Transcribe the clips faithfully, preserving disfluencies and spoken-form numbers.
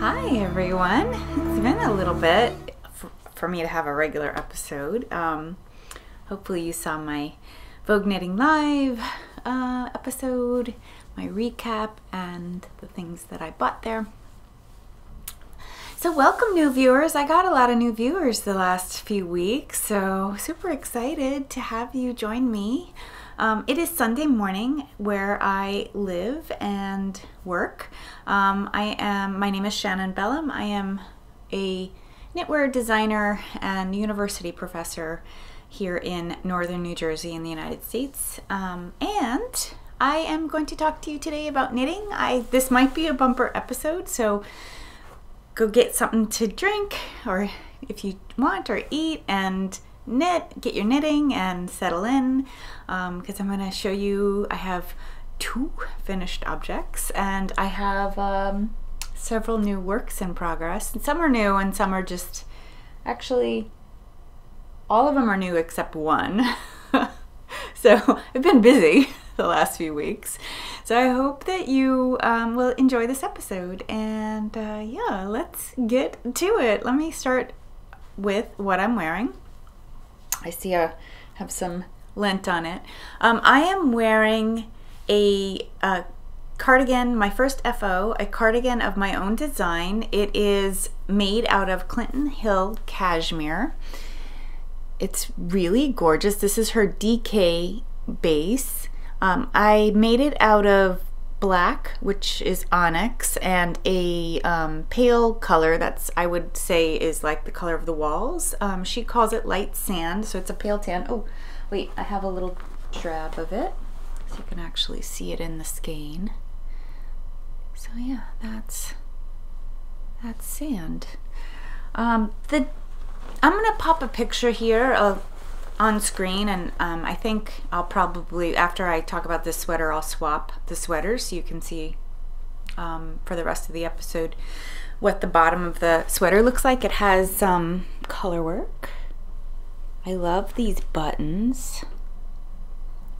Hi everyone. It's been a little bit for, for me to have a regular episode. Um, hopefully you saw my Vogue Knitting Live uh, episode, my recap, and the things that I bought there. So welcome new viewers. I got a lot of new viewers the last few weeks, so super excited to have you join me. Um, it is Sunday morning where I live and work. Um, I am, my name is Shannon Bellum. I am a knitwear designer and university professor here in northern New Jersey in the United States. Um, and I am going to talk to you today about knitting. I, this might be a bumper episode, so go get something to drink, or if you want, or eat and knit, get your knitting and settle in, um, because I'm going to show you, I have two finished objects and I have um, several new works in progress. And some are new and some are just, actually all of them are new except one. So I've been busy the last few weeks. So I hope that you um, will enjoy this episode, and uh, yeah, let's get to it. Let me start with what I'm wearing. I see I have some lint on it. Um, I am wearing a, a cardigan, my first F O, a cardigan of my own design. It is made out of Clinton Hill Cashmere. It's really gorgeous. This is her D K base. Um, I made it out of black, which is onyx, and a um, pale color that's, I would say, is like the color of the walls. Um, she calls it light sand, so it's a pale tan. Oh, wait, I have a little drab of it, so you can actually see it in the skein. So yeah, that's, that's sand. Um, the, I'm gonna pop a picture here of on screen, and um, I think I'll probably, after I talk about this sweater, I'll swap the sweaters so you can see um, for the rest of the episode what the bottom of the sweater looks like. It has some um, color work. I love these buttons.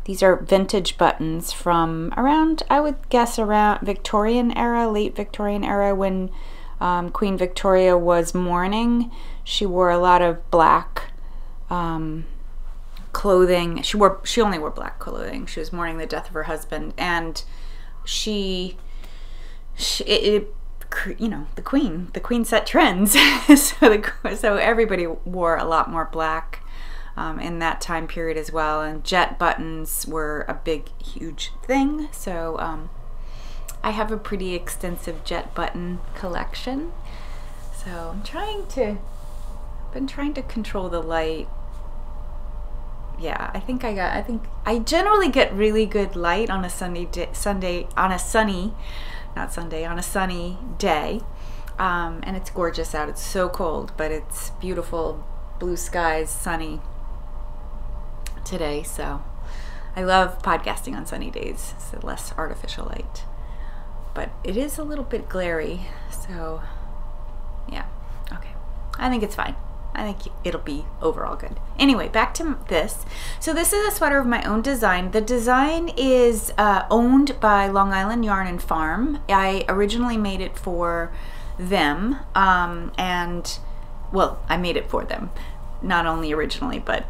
These are vintage buttons from around, I would guess around Victorian era, late Victorian era, when um, Queen Victoria was mourning. She wore a lot of black um, clothing. She wore, she only wore black clothing. She was mourning the death of her husband, and she, she it, it, you know, the queen, the queen set trends. so, the, so everybody wore a lot more black um, in that time period as well. And jet buttons were a big, huge thing. So um, I have a pretty extensive jet button collection. So I'm trying to, I've been trying to control the light. Yeah, I think I got, I think I generally get really good light on a Sunday day, Sunday, on a sunny, not Sunday, on a sunny day. Um, and it's gorgeous out. It's so cold, but it's beautiful, blue skies, sunny today. So I love podcasting on sunny days. It's less artificial light, but it is a little bit glary. So yeah, okay. I think it's fine. I think it'll be overall good. Anyway, back to this. So this is a sweater of my own design. The design is uh, owned by Long Island Yarn and Farm. I originally made it for them, um, and, well, I made it for them. Not only originally, but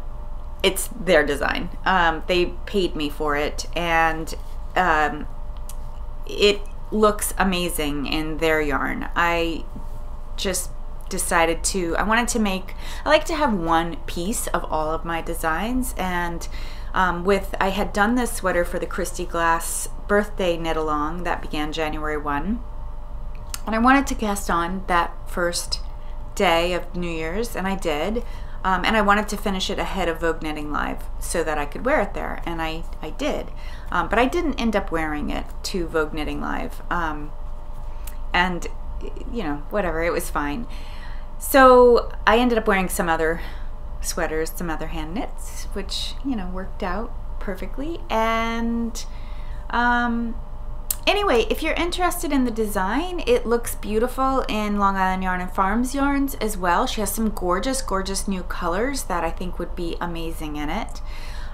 it's their design. Um, they paid me for it, and um, it looks amazing in their yarn. I just decided to, I wanted to make, I like to have one piece of all of my designs, and um, with, I had done this sweater for the Kristy Glass birthday knit along that began January first, and I wanted to cast on that first day of New Year's, and I did, um, and I wanted to finish it ahead of Vogue Knitting Live so that I could wear it there, and I, I did, um, but I didn't end up wearing it to Vogue Knitting Live, um, and you know, whatever, it was fine. So I ended up wearing some other sweaters, some other hand knits, which, you know, worked out perfectly. And um, anyway, if you're interested in the design, it looks beautiful in Long Island Yarn and Farms yarns as well. She has some gorgeous, gorgeous new colors that I think would be amazing in it.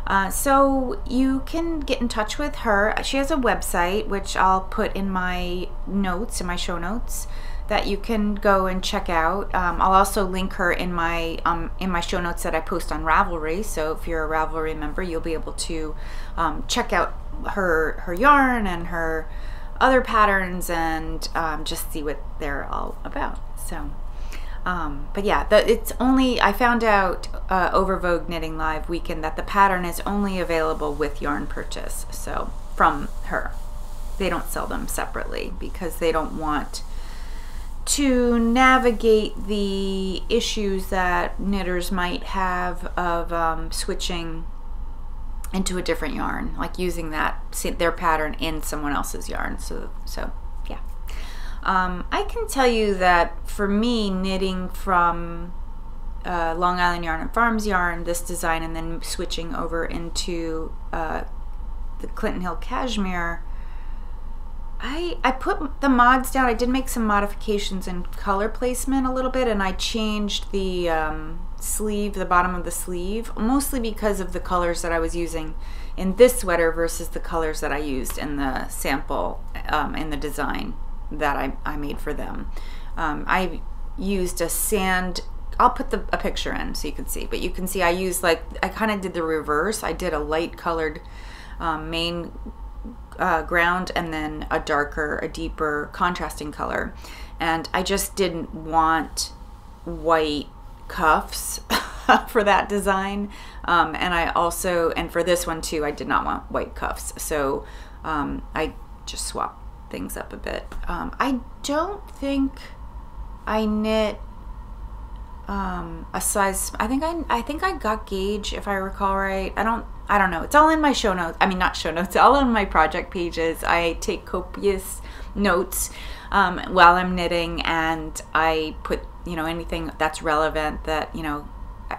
Uh, so you can get in touch with her. She has a website, which I'll put in my notes, in my show notes. that you can go and check out. Um, I'll also link her in my um, in my show notes that I post on Ravelry. So if you're a Ravelry member, you'll be able to um, check out her her yarn and her other patterns and um, just see what they're all about. So, um, but yeah, the, it's only I found out uh, over Vogue Knitting Live weekend that the pattern is only available with yarn purchase. So from her, they don't sell them separately because they don't want to navigate the issues that knitters might have of um, switching into a different yarn, like using that their pattern in someone else's yarn. So, so yeah, um, I can tell you that for me, knitting from uh, Long Island Yarn and Farm's yarn, this design, and then switching over into uh, the Clinton Hill Cashmere. I, I put the mods down. I did make some modifications in color placement a little bit, and I changed the um, sleeve, the bottom of the sleeve, mostly because of the colors that I was using in this sweater versus the colors that I used in the sample um, in the design that I, I made for them. Um, I used a sand, I'll put the, a picture in so you can see, but you can see I used like, I kind of did the reverse. I did a light colored um, main Uh, ground and then a darker, a deeper contrasting color, and I just didn't want white cuffs for that design, um, and I also and for this one too I did not want white cuffs, so um, I just swapped things up a bit. um, I don't think I knit um, a size. I think I, I think I got gauge if I recall right. I don't I don't know. It's all in my show notes. I mean, not show notes, all on my project pages. I take copious notes um, while I'm knitting, and I put, you know, anything that's relevant that, you know, I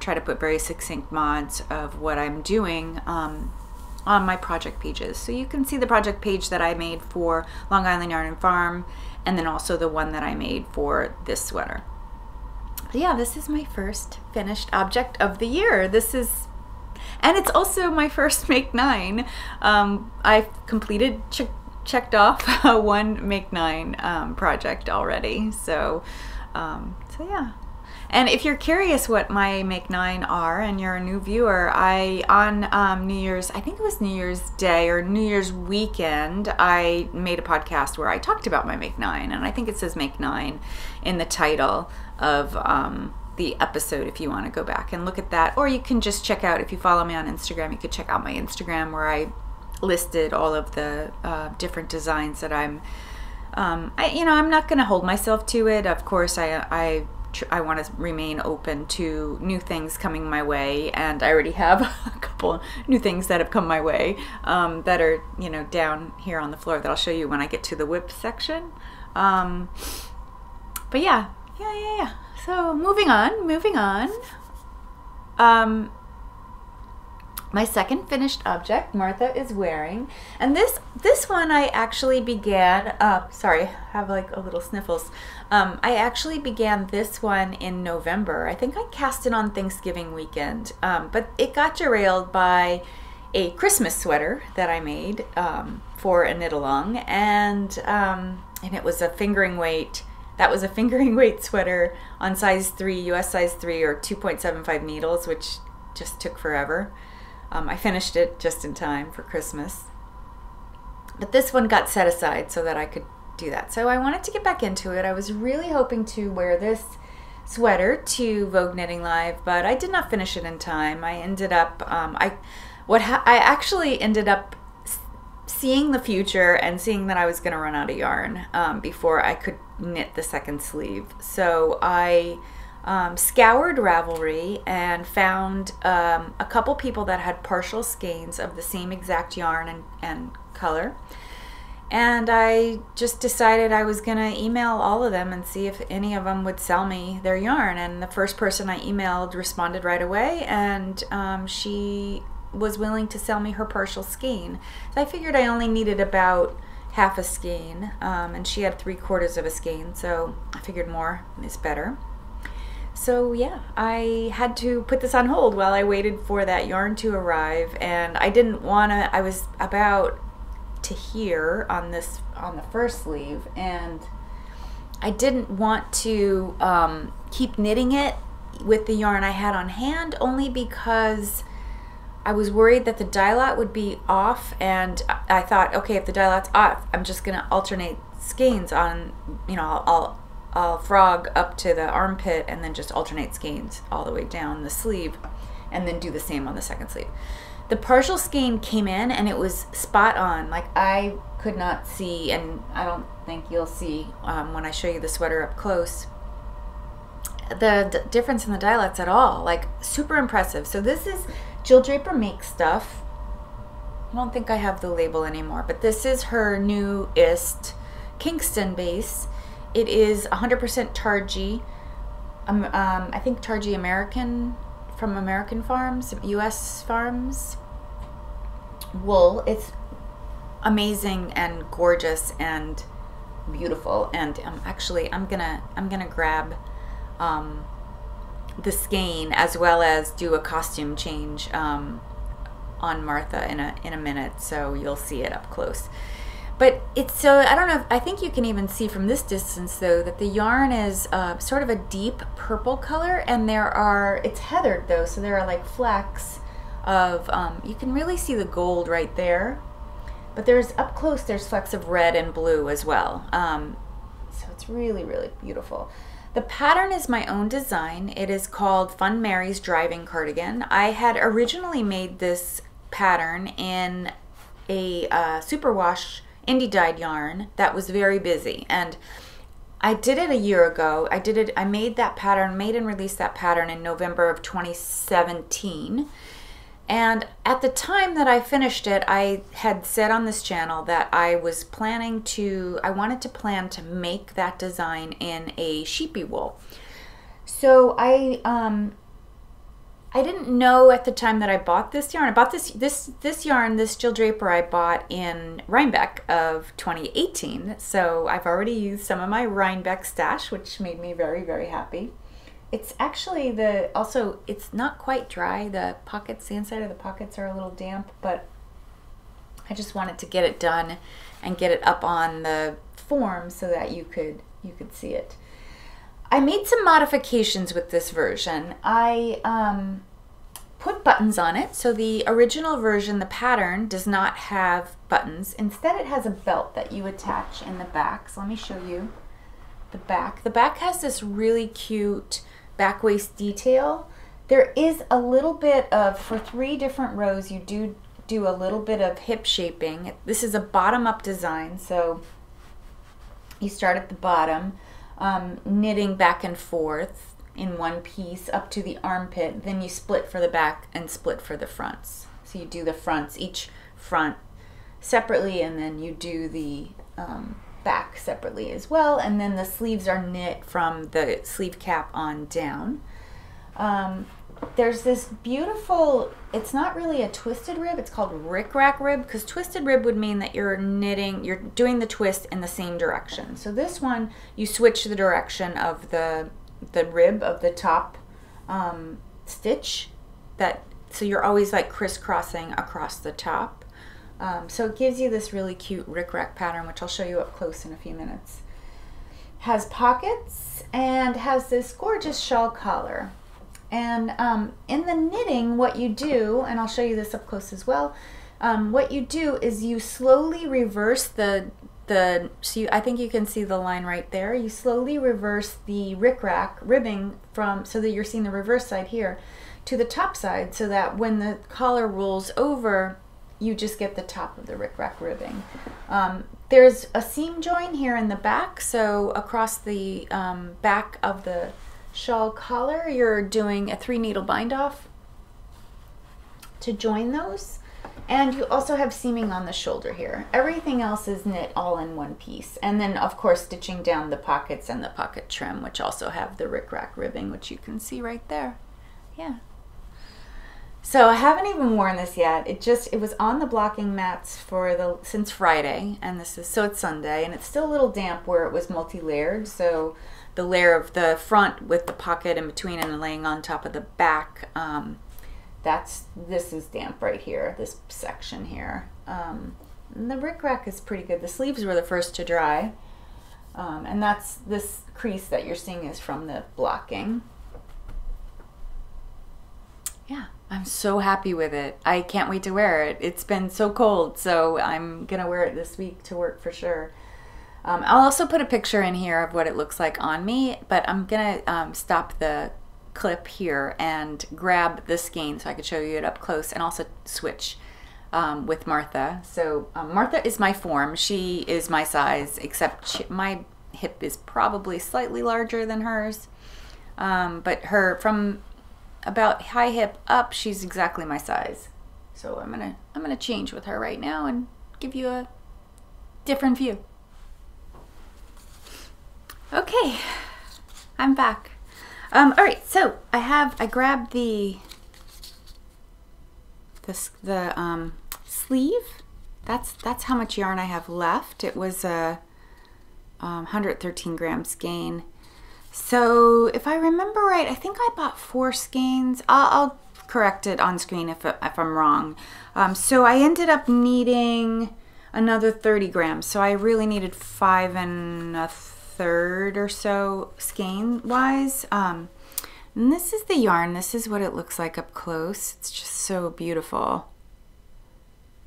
try to put very succinct mods of what I'm doing um, on my project pages. So you can see the project page that I made for Long Island Yarn and Farm, and then also the one that I made for this sweater. But yeah, this is my first finished object of the year. This is... And it's also my first Make Nine. Um, I've completed, ch checked off uh, one Make Nine um, project already. So, um, so yeah. And if you're curious what my Make Nine are and you're a new viewer, I, on um, New Year's, I think it was New Year's Day or New Year's weekend, I made a podcast where I talked about my Make Nine. And I think it says Make Nine in the title of um, the episode if you want to go back and look at that, or you can just check out, if you follow me on Instagram, you could check out my Instagram where I listed all of the uh, different designs that I'm um, I, you know, I'm not going to hold myself to it, of course. I, I, tr I want to remain open to new things coming my way, and I already have a couple new things that have come my way um, that are, you know, down here on the floor that I'll show you when I get to the whip section. um, but yeah yeah yeah yeah So moving on, moving on. Um, my second finished object, Martha is wearing, and this this one I actually began. Uh, sorry, I have like a little sniffles. Um, I actually began this one in November. I think I cast it on Thanksgiving weekend, um, but it got derailed by a Christmas sweater that I made um, for a knit along, and um, and it was a fingering weight. That was a fingering weight sweater on size three, U S size three, or two point seven five needles, which just took forever. Um, I finished it just in time for Christmas. But this one got set aside so that I could do that. So I wanted to get back into it. I was really hoping to wear this sweater to Vogue Knitting Live, but I did not finish it in time. I ended up, um, I, what ha I actually ended up seeing the future and seeing that I was going to run out of yarn um, before I could knit the second sleeve. So I um, scoured Ravelry and found um, a couple people that had partial skeins of the same exact yarn and, and color, and I just decided I was gonna email all of them and see if any of them would sell me their yarn. And the first person I emailed responded right away, and um, she was willing to sell me her partial skein. So I figured I only needed about half a skein, um, and she had three quarters of a skein, so I figured more is better. So yeah, I had to put this on hold while I waited for that yarn to arrive, and I didn't wanna, I was about to hear on this, on the first sleeve, and I didn't want to um, keep knitting it with the yarn I had on hand, only because I was worried that the dye lot would be off, and I thought, okay, if the dye lot's off, I'm just gonna alternate skeins on, you know, I'll, I'll, I'll frog up to the armpit and then just alternate skeins all the way down the sleeve and then do the same on the second sleeve. The partial skein came in and it was spot on. Like, I could not see, and I don't think you'll see um, when I show you the sweater up close, the d difference in the dye lots at all. Like, super impressive. So this is Jill Draper Makes Stuff. I don't think I have the label anymore, but this is her newest Kingston base. It is one hundred percent Targi. Um, um, I think Targi American, from American farms, U S farms. Wool. It's amazing and gorgeous and beautiful. And um, actually, I'm gonna I'm gonna grab um, the skein as well as do a costume change um, on Martha in a in a minute, so you'll see it up close. But it's so, I don't know, if, I think you can even see from this distance though that the yarn is uh, sort of a deep purple color, and there are, it's heathered though, so there are like flecks of, um, you can really see the gold right there, but there's up close, there's flecks of red and blue as well. Um, so it's really, really beautiful. The pattern is my own design. It is called FUNMARY's Driving Cardigan. I had originally made this pattern in a uh, superwash indie dyed yarn that was very busy, and I did it a year ago. I did it, I made that pattern, made and released that pattern in November of twenty seventeen, and at the time that I finished it, I had said on this channel that I was planning to, I wanted to plan to make that design in a sheepy wool. So I um I didn't know at the time that I bought this yarn. I bought this this this yarn, this Jill Draper, I bought in Rhinebeck of twenty eighteen. So I've already used some of my Rhinebeck stash, which made me very, very happy. It's actually the, also it's not quite dry. The pockets, the inside of the pockets are a little damp, but I just wanted to get it done and get it up on the form so that you could you could see it. I made some modifications with this version. I um, put buttons on it. So the original version, the pattern, does not have buttons. Instead, it has a belt that you attach in the back. So let me show you the back. The back has this really cute back waist detail. There is a little bit of, for three different rows, you do do a little bit of hip shaping. This is a bottom-up design, so you start at the bottom. Um, knitting back and forth in one piece up to the armpit, then you split for the back and split for the fronts. So you do the fronts, each front separately, and then you do the um, back separately as well, and then the sleeves are knit from the sleeve cap on down. Um, there's this beautiful, it's not really a twisted rib, it's called rickrack rib, because twisted rib would mean that you're knitting, you're doing the twist in the same direction. So this one, you switch the direction of the the rib of the top um, stitch, that so you're always like crisscrossing across the top. Um, so it gives you this really cute rickrack pattern, which I'll show you up close in a few minutes. Has pockets and has this gorgeous shawl collar. And um, in the knitting, what you do, and I'll show you this up close as well, um, what you do is you slowly reverse the, the so you, I think you can see the line right there, you slowly reverse the rickrack ribbing from, so that you're seeing the reverse side here, to the top side, so that when the collar rolls over, you just get the top of the rickrack ribbing. Um, there's a seam join here in the back, so across the um, back of the shawl collar, you're doing a three needle bind off to join those, and you also have seaming on the shoulder here. Everything else is knit all in one piece, and then of course stitching down the pockets and the pocket trim, which also have the rickrack ribbing, which you can see right there. Yeah, so I haven't even worn this yet. It just, it was on the blocking mats for the since Friday, and this is, so it's Sunday, and it's still a little damp where it was multi-layered, so the layer of the front with the pocket in between and laying on top of the back, um, that's, this is damp right here, this section here. Um, and the rickrack is pretty good. The sleeves were the first to dry. Um, and that's this crease that you're seeing is from the blocking. Yeah, I'm so happy with it. I can't wait to wear it. It's been so cold, so I'm gonna wear it this week to work for sure. Um, I'll also put a picture in here of what it looks like on me, but I'm gonna um, stop the clip here and grab the skein so I could show you it up close, and also switch um, with Martha. So um, Martha is my form. She is my size, except she, my hip is probably slightly larger than hers. Um, but her, from about high hip up, she's exactly my size. So I'm gonna I'm gonna change with her right now and give you a different view. Okay, I'm back. Um, all right, so I have, I grabbed the, the, the um, sleeve. That's, that's how much yarn I have left. It was a um, one hundred thirteen gram skein. So if I remember right, I think I bought four skeins. I'll, I'll correct it on screen if, if I'm wrong. Um, so I ended up needing another thirty grams. So I really needed five and a third or so skein wise. Um, and this is the yarn. This is what it looks like up close. It's just so beautiful.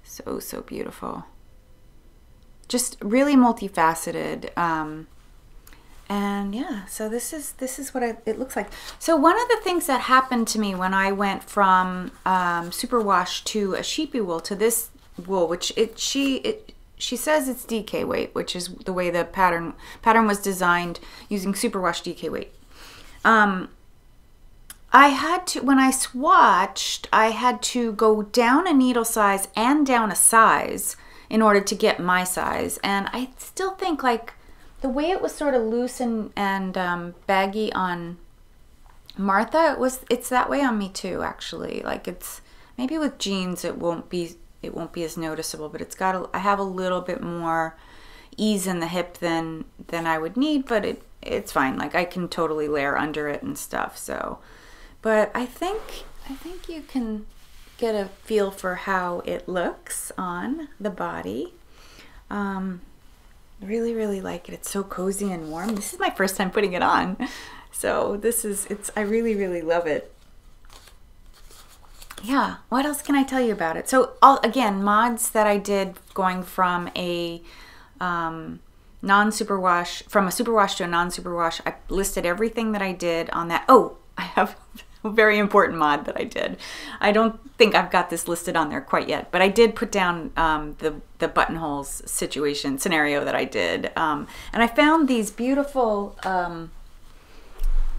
So, so beautiful. Just really multifaceted. Um, and yeah, so this is, this is what I, it looks like. So one of the things that happened to me when I went from um, superwash to a sheepy wool to this wool, which it, she, it, She says it's D K weight, which is the way the pattern pattern was designed using superwash D K weight. Um, I had to, when I swatched, I had to go down a needle size and down a size in order to get my size. And I still think, like, the way it was sort of loose and, and um, baggy on Martha, it was, it's that way on me too, actually. Like, it's, maybe with jeans it won't be, it won't be as noticeable, but it's got a, I have a little bit more ease in the hip than than I would need, but it it's fine. Like, I can totally layer under it and stuff. So, but I think I think you can get a feel for how it looks on the body. Um, really, really like it. It's so cozy and warm. This is my first time putting it on, so this is it's. I really, really love it. Yeah, what else can I tell you about it? So, all, again, mods that I did going from a um, non-superwash, from a superwash to a non-superwash, I listed everything that I did on that. Oh, I have a very important mod that I did. I don't think I've got this listed on there quite yet, but I did put down um, the, the buttonholes situation, scenario that I did. Um, and I found these beautiful... Um,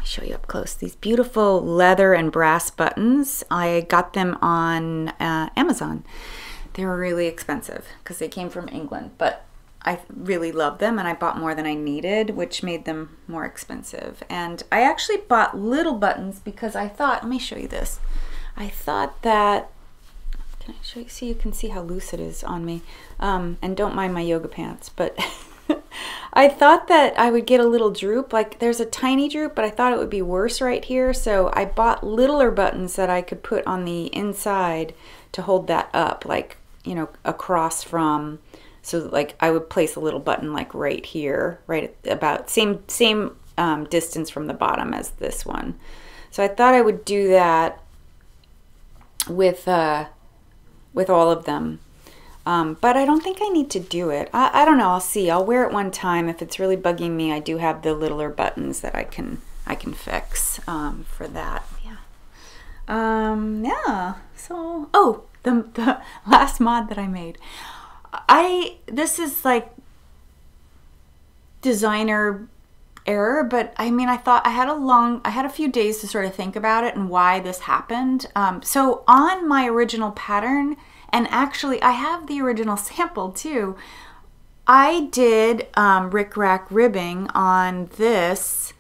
show you up close, these beautiful leather and brass buttons. I got them on uh, Amazon. They were really expensive because they came from England, but I really loved them and I bought more than I needed, which made them more expensive. And I actually bought little buttons because I thought, let me show you this. I thought that, can I show you, so you can see how loose it is on me? Um, and don't mind my yoga pants, but I thought that I would get a little droop. Like, there's a tiny droop, but I thought it would be worse right here. So I bought littler buttons that I could put on the inside to hold that up, like, you know, across from, so that, like, I would place a little button like right here, right about same, same um, distance from the bottom as this one. So I thought I would do that with, uh, with all of them. Um, but I don't think I need to do it. I, I don't know. I'll see. I'll wear it one time. If it's really bugging me, I do have the littler buttons that I can I can fix um, for that. Yeah. Um, yeah. So, oh, the the last mod that I made. I this is like designer error, but I mean, I thought I had a long, I had a few days to sort of think about it and why this happened. Um, so on my original pattern. And actually, I have the original sample too. I did um, Rick Rack ribbing on this,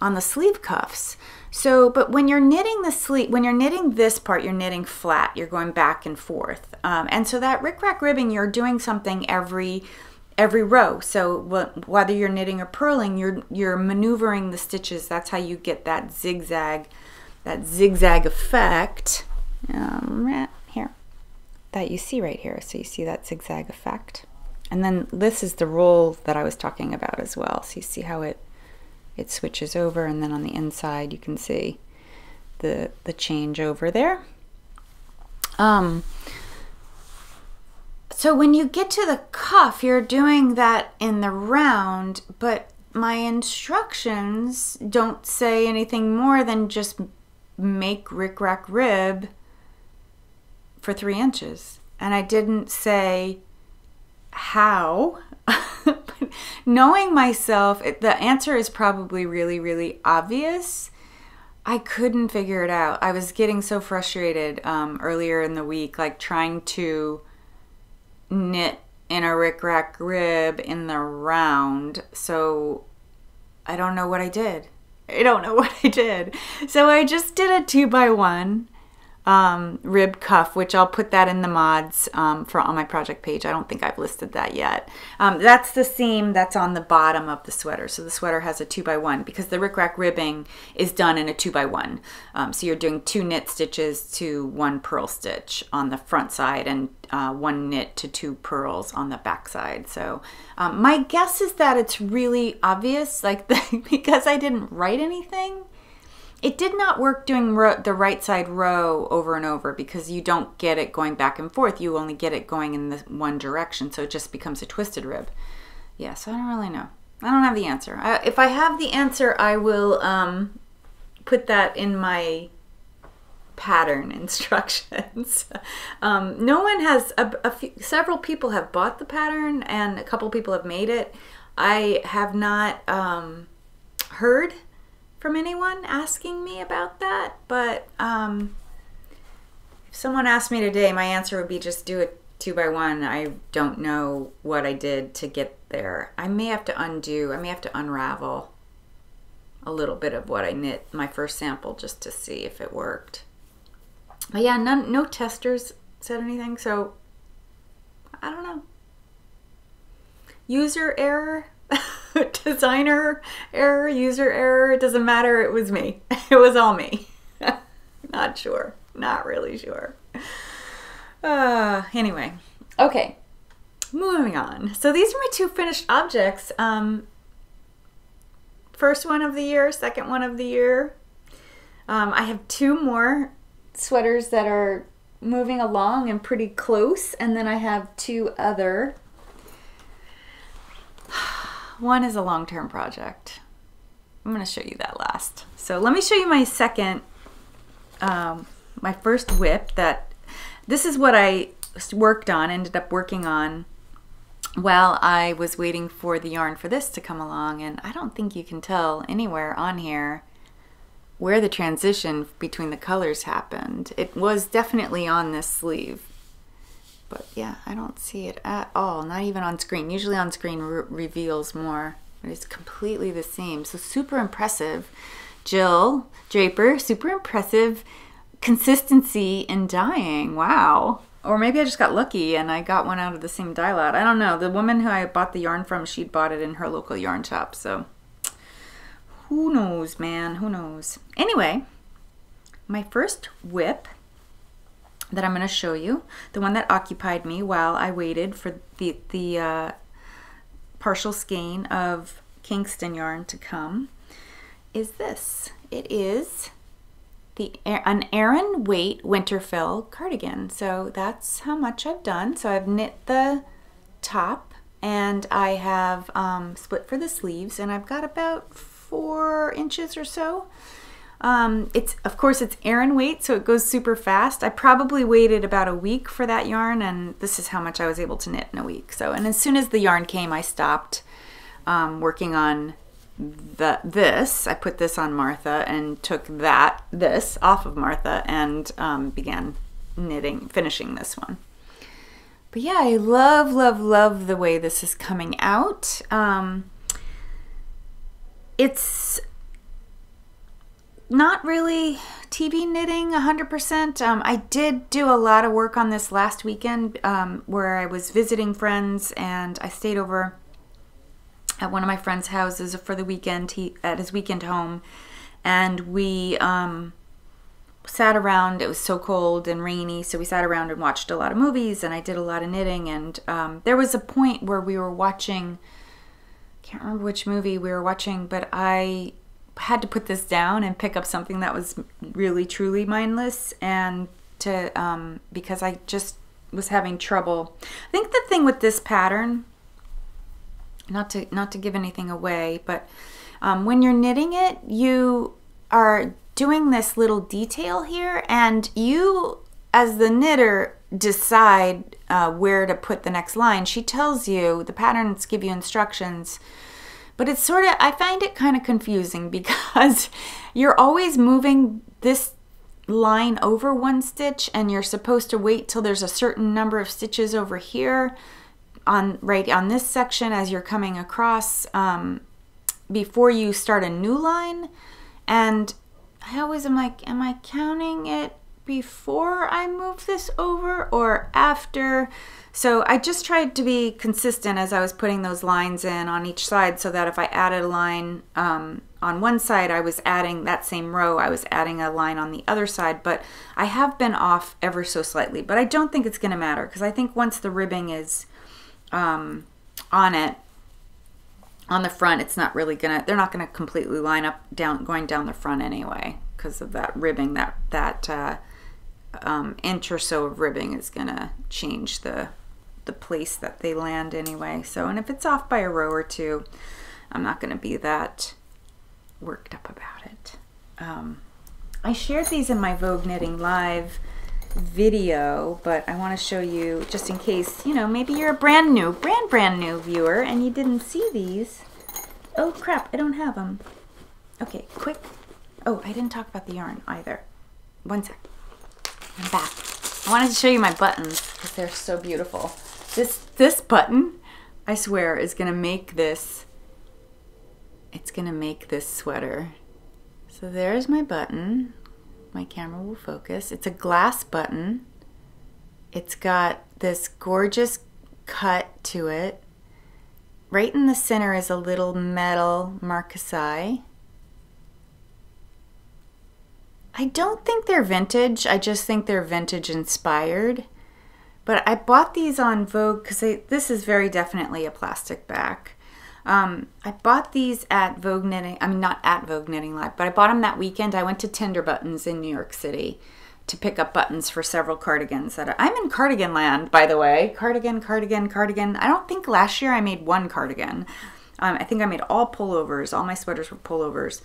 on the sleeve cuffs. So, but when you're knitting the sleeve, when you're knitting this part, you're knitting flat. You're going back and forth, um, and so that Rick Rack ribbing, you're doing something every every row. So whether you're knitting or purling, you're you're maneuvering the stitches. That's how you get that zigzag, that zigzag effect. Um, that you see right here. So you see that zigzag effect. And then this is the roll that I was talking about as well. So you see how it it switches over, and then on the inside you can see the the change over there. Um, so when you get to the cuff, you're doing that in the round, but my instructions don't say anything more than just make rick rack rib for three inches. And I didn't say how. Knowing myself, the answer is probably really, really obvious. I couldn't figure it out. I was getting so frustrated um, earlier in the week, like trying to knit in a rick rack rib in the round. So I don't know what I did. I don't know what I did. So I just did a two by one um, rib cuff, which I'll put that in the mods um, for on my project page. I don't think I've listed that yet. Um, that's the seam that's on the bottom of the sweater. So the sweater has a two by one because the rick rack ribbing is done in a two by one. Um, so you're doing two knit stitches to one purl stitch on the front side, and Uh, one knit to two purls on the backside. So um, my guess is that it's really obvious, like the, because I didn't write anything. It did not work doing ro the right side row over and over because you don't get it going back and forth. You only get it going in the one direction, so it just becomes a twisted rib. Yeah, so I don't really know. I don't have the answer. I, if I have the answer, I will um, put that in my pattern instructions. um, no one has, a, a few, several people have bought the pattern and a couple people have made it. I have not um, heard from anyone asking me about that, but um, if someone asked me today, my answer would be just do it two by one. I don't know what I did to get there. I may have to undo, I may have to unravel a little bit of what I knit my first sample just to see if it worked. But yeah, none, no testers said anything, so I don't know. User error, designer error, user error, it doesn't matter, it was me. It was all me. Not sure, not really sure. Uh, anyway, okay, moving on. So these are my two finished objects. Um, first one of the year, second one of the year. Um, I have two more sweaters that are moving along and pretty close, and then I have two other. One is a long-term project. I'm going to show you that last. So let me show you my second, um, my first whip. That this is what I worked on, ended up working on while I was waiting for the yarn for this to come along, and I don't think you can tell anywhere on here where the transition between the colors happened. It was definitely on this sleeve, but yeah, I don't see it at all, not even on screen. Usually on screen re reveals more, but it's completely the same. So super impressive, Jill Draper, super impressive consistency in dyeing, wow. Or maybe I just got lucky and I got one out of the same dye lot. I don't know, the woman who I bought the yarn from, she'd bought it in her local yarn shop, so. Who knows, man? Who knows? Anyway, my first whip that I'm going to show you, the one that occupied me while I waited for the, the uh, partial skein of Kingston yarn to come, is this. It is the an Aran Weight Winterfell cardigan. So that's how much I've done. So I've knit the top, and I have um, split for the sleeves, and I've got about four inches or so. Um, it's of course it's Aran weight, so it goes super fast. I probably waited about a week for that yarn, and this is how much I was able to knit in a week. So, and as soon as the yarn came, I stopped um, working on the this. I put this on Martha and took that this off of Martha and um, began knitting, finishing this one. But yeah, I love, love, love the way this is coming out. Um, It's not really T V knitting one hundred percent. Um, I did do a lot of work on this last weekend um, where I was visiting friends, and I stayed over at one of my friend's houses for the weekend, he, at his weekend home, and we um, sat around. It was so cold and rainy, so we sat around and watched a lot of movies, and I did a lot of knitting. And um, there was a point where we were watching, I can't remember which movie we were watching, but I had to put this down and pick up something that was really truly mindless, and to um, because I just was having trouble. I think the thing with this pattern, not to not to give anything away, but um, when you're knitting it, you are doing this little detail here, and you as the knitter decide uh, where to put the next line. She tells you, the patterns give you instructions, but it's sort of, I find it kind of confusing because you're always moving this line over one stitch, and you're supposed to wait till there's a certain number of stitches over here on right on this section as you're coming across um, before you start a new line. And I always am like, am I counting it before I move this over or after? So I just tried to be consistent as I was putting those lines in on each side, so that if I added a line um, on one side, I was adding that same row, I was adding a line on the other side. But I have been off ever so slightly, but I don't think it's going to matter, because I think once the ribbing is um, on it, on the front, it's not really gonna, they're not gonna completely line up down going down the front anyway, because of that ribbing, that that uh, um, inch or so of ribbing is gonna change the the place that they land anyway. So, and if it's off by a row or two, I'm not gonna be that worked up about it. Um, I shared these in my Vogue Knitting Live video, but I want to show you, just in case, you know, maybe you're a brand new, brand, brand new viewer and you didn't see these. Oh crap, I don't have them. Okay, quick. Oh, I didn't talk about the yarn either. One sec. I'm back. I wanted to show you my buttons because they're so beautiful. This, this button, I swear, is going to make this, it's going to make this sweater. So there's my button. My camera will focus. It's a glass button. It's got this gorgeous cut to it. Right in the center is a little metal marcasai. I don't think they're vintage. I just think they're vintage inspired. But I bought these on Vogue because this is very definitely a plastic back. Um, I bought these at Vogue Knitting, I mean, not at Vogue Knitting Live, but I bought them that weekend. I went to Tender Buttons in New York City to pick up buttons for several cardigans that are, I'm in cardigan land, by the way. Cardigan, cardigan, cardigan. I don't think last year I made one cardigan. Um, I think I made all pullovers. All my sweaters were pullovers.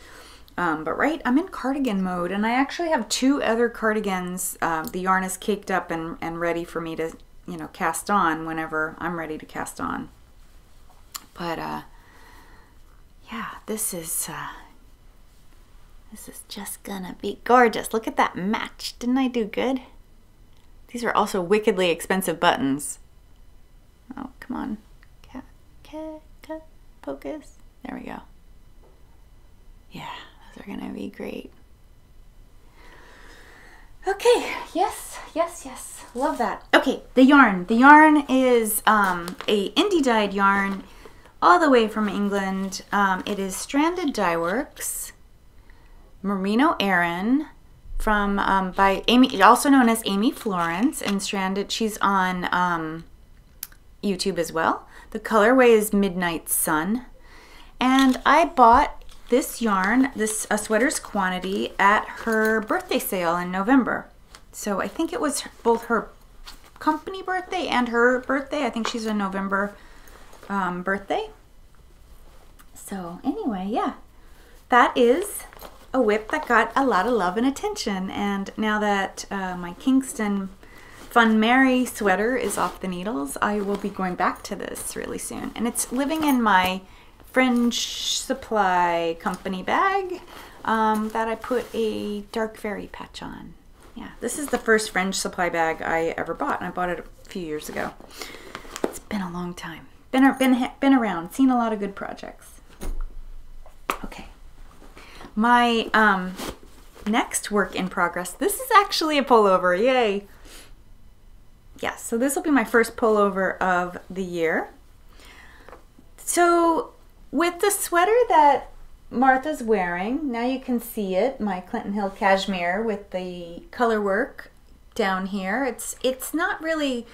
Um, but right, I'm in cardigan mode, and I actually have two other cardigans. Uh, the yarn is caked up and, and ready for me to, you know, cast on whenever I'm ready to cast on. But, uh, yeah, this is, uh, this is just gonna be gorgeous. Look at that match. Didn't I do good? These are also wickedly expensive buttons. Oh, come on. Cat, cat, cat, focus. There we go. Yeah, those are gonna be great. Okay, yes, yes, yes. Love that. Okay, the yarn. The yarn is um, a indie dyed yarn all the way from England. Um, it is Stranded Dye Works, Merino Aran, from um, by Amy, also known as Amy Florence, and Stranded. She's on um, YouTube as well. The colorway is Midnight Sun, and I bought this yarn, this a sweater's quantity, at her birthday sale in November. So I think it was both her company birthday and her birthday. I think she's a November um, birthday. So anyway, yeah, that is a whip that got a lot of love and attention. And now that uh, my Kingston FUNMARY sweater is off the needles, I will be going back to this really soon. And it's living in my Fringe Supply Company bag um, that I put a dark fairy patch on. Yeah, this is the first Fringe Supply bag I ever bought, and I bought it a few years ago. It's been a long time. Been been been around, seen a lot of good projects. Okay, my um, next work in progress. This is actually a pullover. Yay! Yeah, so this will be my first pullover of the year. So, with the sweater that Martha's wearing. Now you can see it, my Clinton Hill Cashmere with the color work down here. It's, it's not really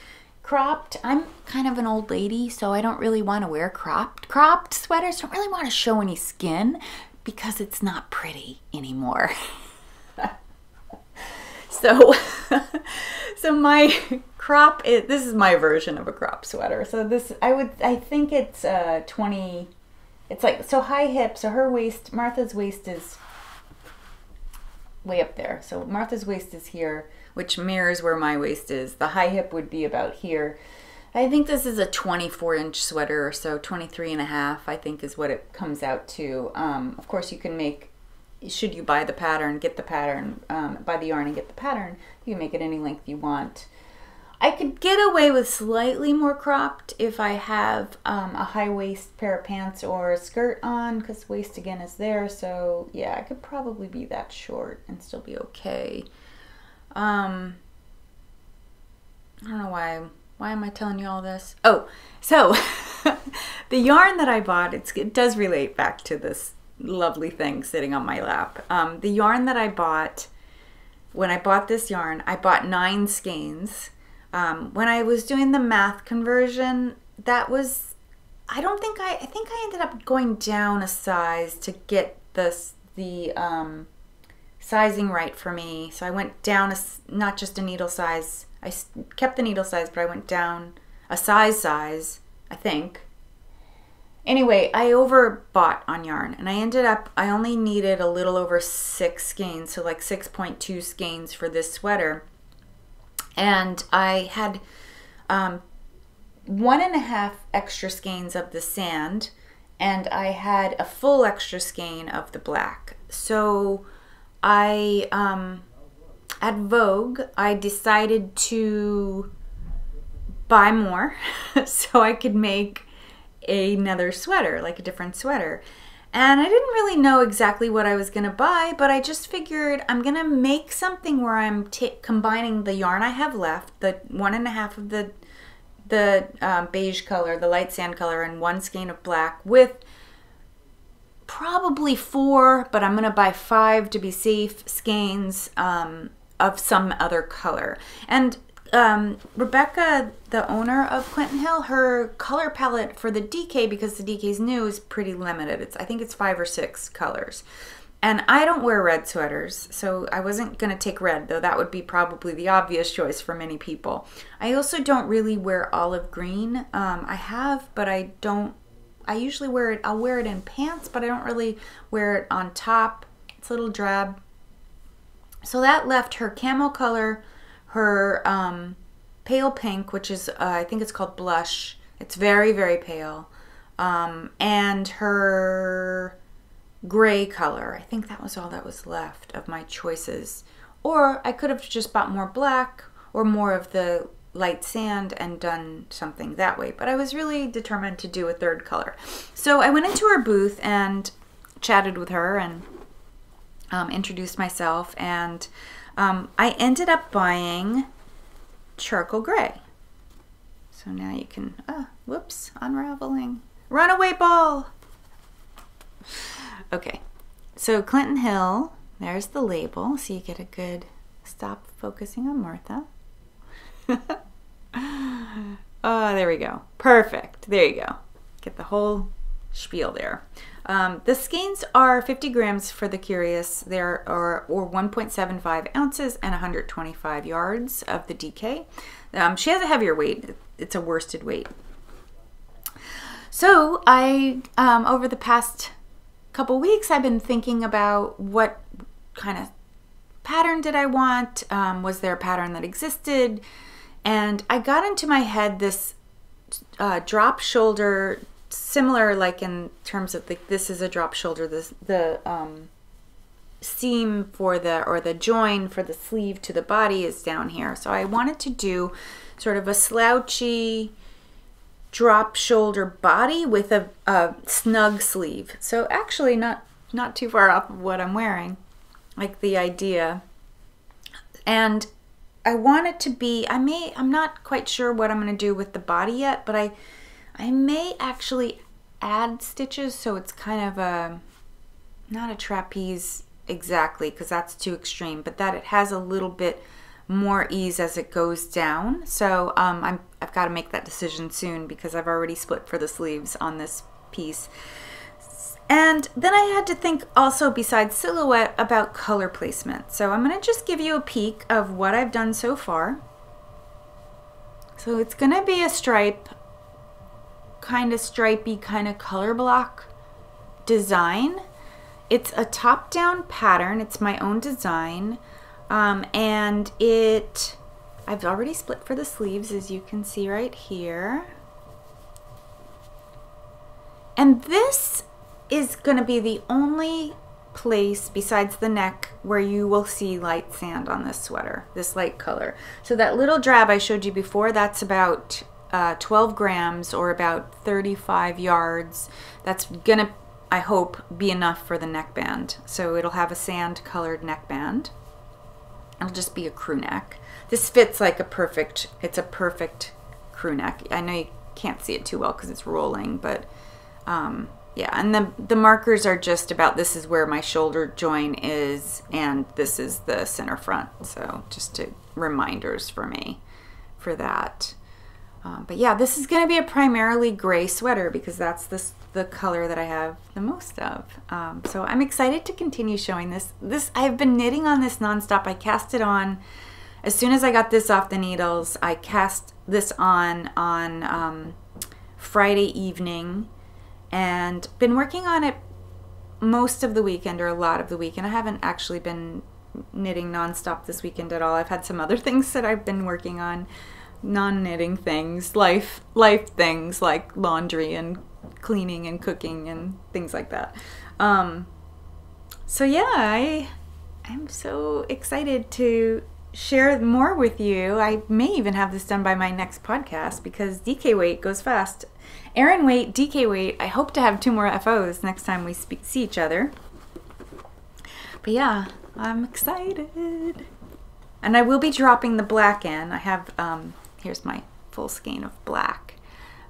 cropped. I'm kind of an old lady, so I don't really want to wear cropped. Cropped sweaters don't really want to show any skin because it's not pretty anymore. So, so my crop, is, this is my version of a crop sweater. So this, I would, I think it's uh, twenty, it's like, so high hip, so her waist, Martha's waist is way up there. So Martha's waist is here, which mirrors where my waist is. The high hip would be about here. I think this is a twenty-four inch sweater or so, twenty-three and a half, I think is what it comes out to. Um, of course you can make, should you buy the pattern, get the pattern, um, buy the yarn and get the pattern, you can make it any length you want. I could get away with slightly more cropped if I have um, a high waist pair of pants or a skirt on, because waist again is there, so yeah, I could probably be that short and still be okay. Um, I don't know why, why am I telling you all this? Oh, so the yarn that I bought, it's, it does relate back to this lovely thing sitting on my lap. Um, the yarn that I bought, when I bought this yarn, I bought nine skeins. Um, when I was doing the math conversion, that was, I don't think I, I think I ended up going down a size to get this, the um, sizing right for me. So I went down, a, not just a needle size, I kept the needle size, but I went down a size size, I think. Anyway, I overbought on yarn and I ended up, I only needed a little over six skeins, so like six point two skeins for this sweater. And I had um, one and a half extra skeins of the sand and I had a full extra skein of the black. So I, um, at Vogue, I decided to buy more so I could make another sweater, like a different sweater. And I didn't really know exactly what I was going to buy, but I just figured I'm going to make something where I'm t combining the yarn I have left, the one and a half of the, the um, beige color, the light sand color, and one skein of black with probably four, but I'm going to buy five to be safe, skeins um, of some other color. And Um, Rebecca, the owner of Clinton Hill, her color palette for the D K, because the D K's new, is pretty limited. It's, I think it's five or six colors. And I don't wear red sweaters, so I wasn't going to take red, though that would be probably the obvious choice for many people. I also don't really wear olive green. Um, I have, but I don't, I usually wear it, I'll wear it in pants, but I don't really wear it on top. It's a little drab. So that left her camel color, her um, pale pink, which is, uh, I think it's called blush. It's very, very pale. Um, and her gray color. I think that was all that was left of my choices. Or I could have just bought more black or more of the light sand and done something that way. But I was really determined to do a third color. So I went into her booth and chatted with her and um, introduced myself, and Um, I ended up buying charcoal gray. So now you can, oh, whoops, unraveling. Runaway ball! Okay, so Clinton Hill, there's the label, so you get a good, stop focusing on Martha. Oh, there we go. Perfect, there you go. Get the whole spiel there. Um, the skeins are fifty grams for the curious. There are, or one point seven five ounces and one hundred twenty-five yards of the D K. Um, she has a heavier weight. It's a worsted weight. So I, um, over the past couple weeks, I've been thinking about what kind of pattern did I want? Um, was there a pattern that existed? And I got into my head this uh, drop shoulder, similar, like in terms of the, this is a drop shoulder, this, the um, seam for the, or the join for the sleeve to the body is down here. So I wanted to do sort of a slouchy drop shoulder body with a, a snug sleeve. So actually not, not too far off of what I'm wearing, like the idea. And I want it to be, I may, I'm not quite sure what I'm going to do with the body yet, but I I may actually add stitches, so it's kind of a not a trapeze exactly because that's too extreme, but that it has a little bit more ease as it goes down. So um, I'm, I've got to make that decision soon because I've already split for the sleeves on this piece. And then I had to think also, besides silhouette, about color placement. So I'm going to just give you a peek of what I've done so far. So it's going to be a stripe, kind of stripey, kind of color block design. It's a top-down pattern. It's my own design. Um, and it, I've already split for the sleeves, as you can see right here. And this is gonna be the only place besides the neck where you will see light sand on this sweater, this light color. So that little drab I showed you before, that's about uh, twelve grams or about thirty-five yards. That's gonna, I hope, be enough for the neckband. So it'll have a sand colored neckband. It'll just be a crew neck. This fits like a perfect, it's a perfect crew neck. I know you can't see it too well because it's rolling, but um, yeah. And the, the markers are just about, this is where my shoulder join is and this is the center front. So just to, reminders for me for that. Um, but yeah, this is gonna be a primarily gray sweater because that's this, the color that I have the most of. Um, so I'm excited to continue showing this. This, I've been knitting on this nonstop. I cast it on, as soon as I got this off the needles, I cast this on on um, Friday evening and been working on it most of the weekend or a lot of the weekend. I haven't actually been knitting nonstop this weekend at all. I've had some other things that I've been working on, non-knitting things, life life things like laundry and cleaning and cooking and things like that. Um, so yeah, I, I'm so excited to share more with you. I may even have this done by my next podcast because D K weight goes fast. Aaron weight, D K weight, I hope to have two more F Os next time we speak, see each other. But yeah, I'm excited. And I will be dropping the black in. I have, um, here's my full skein of black.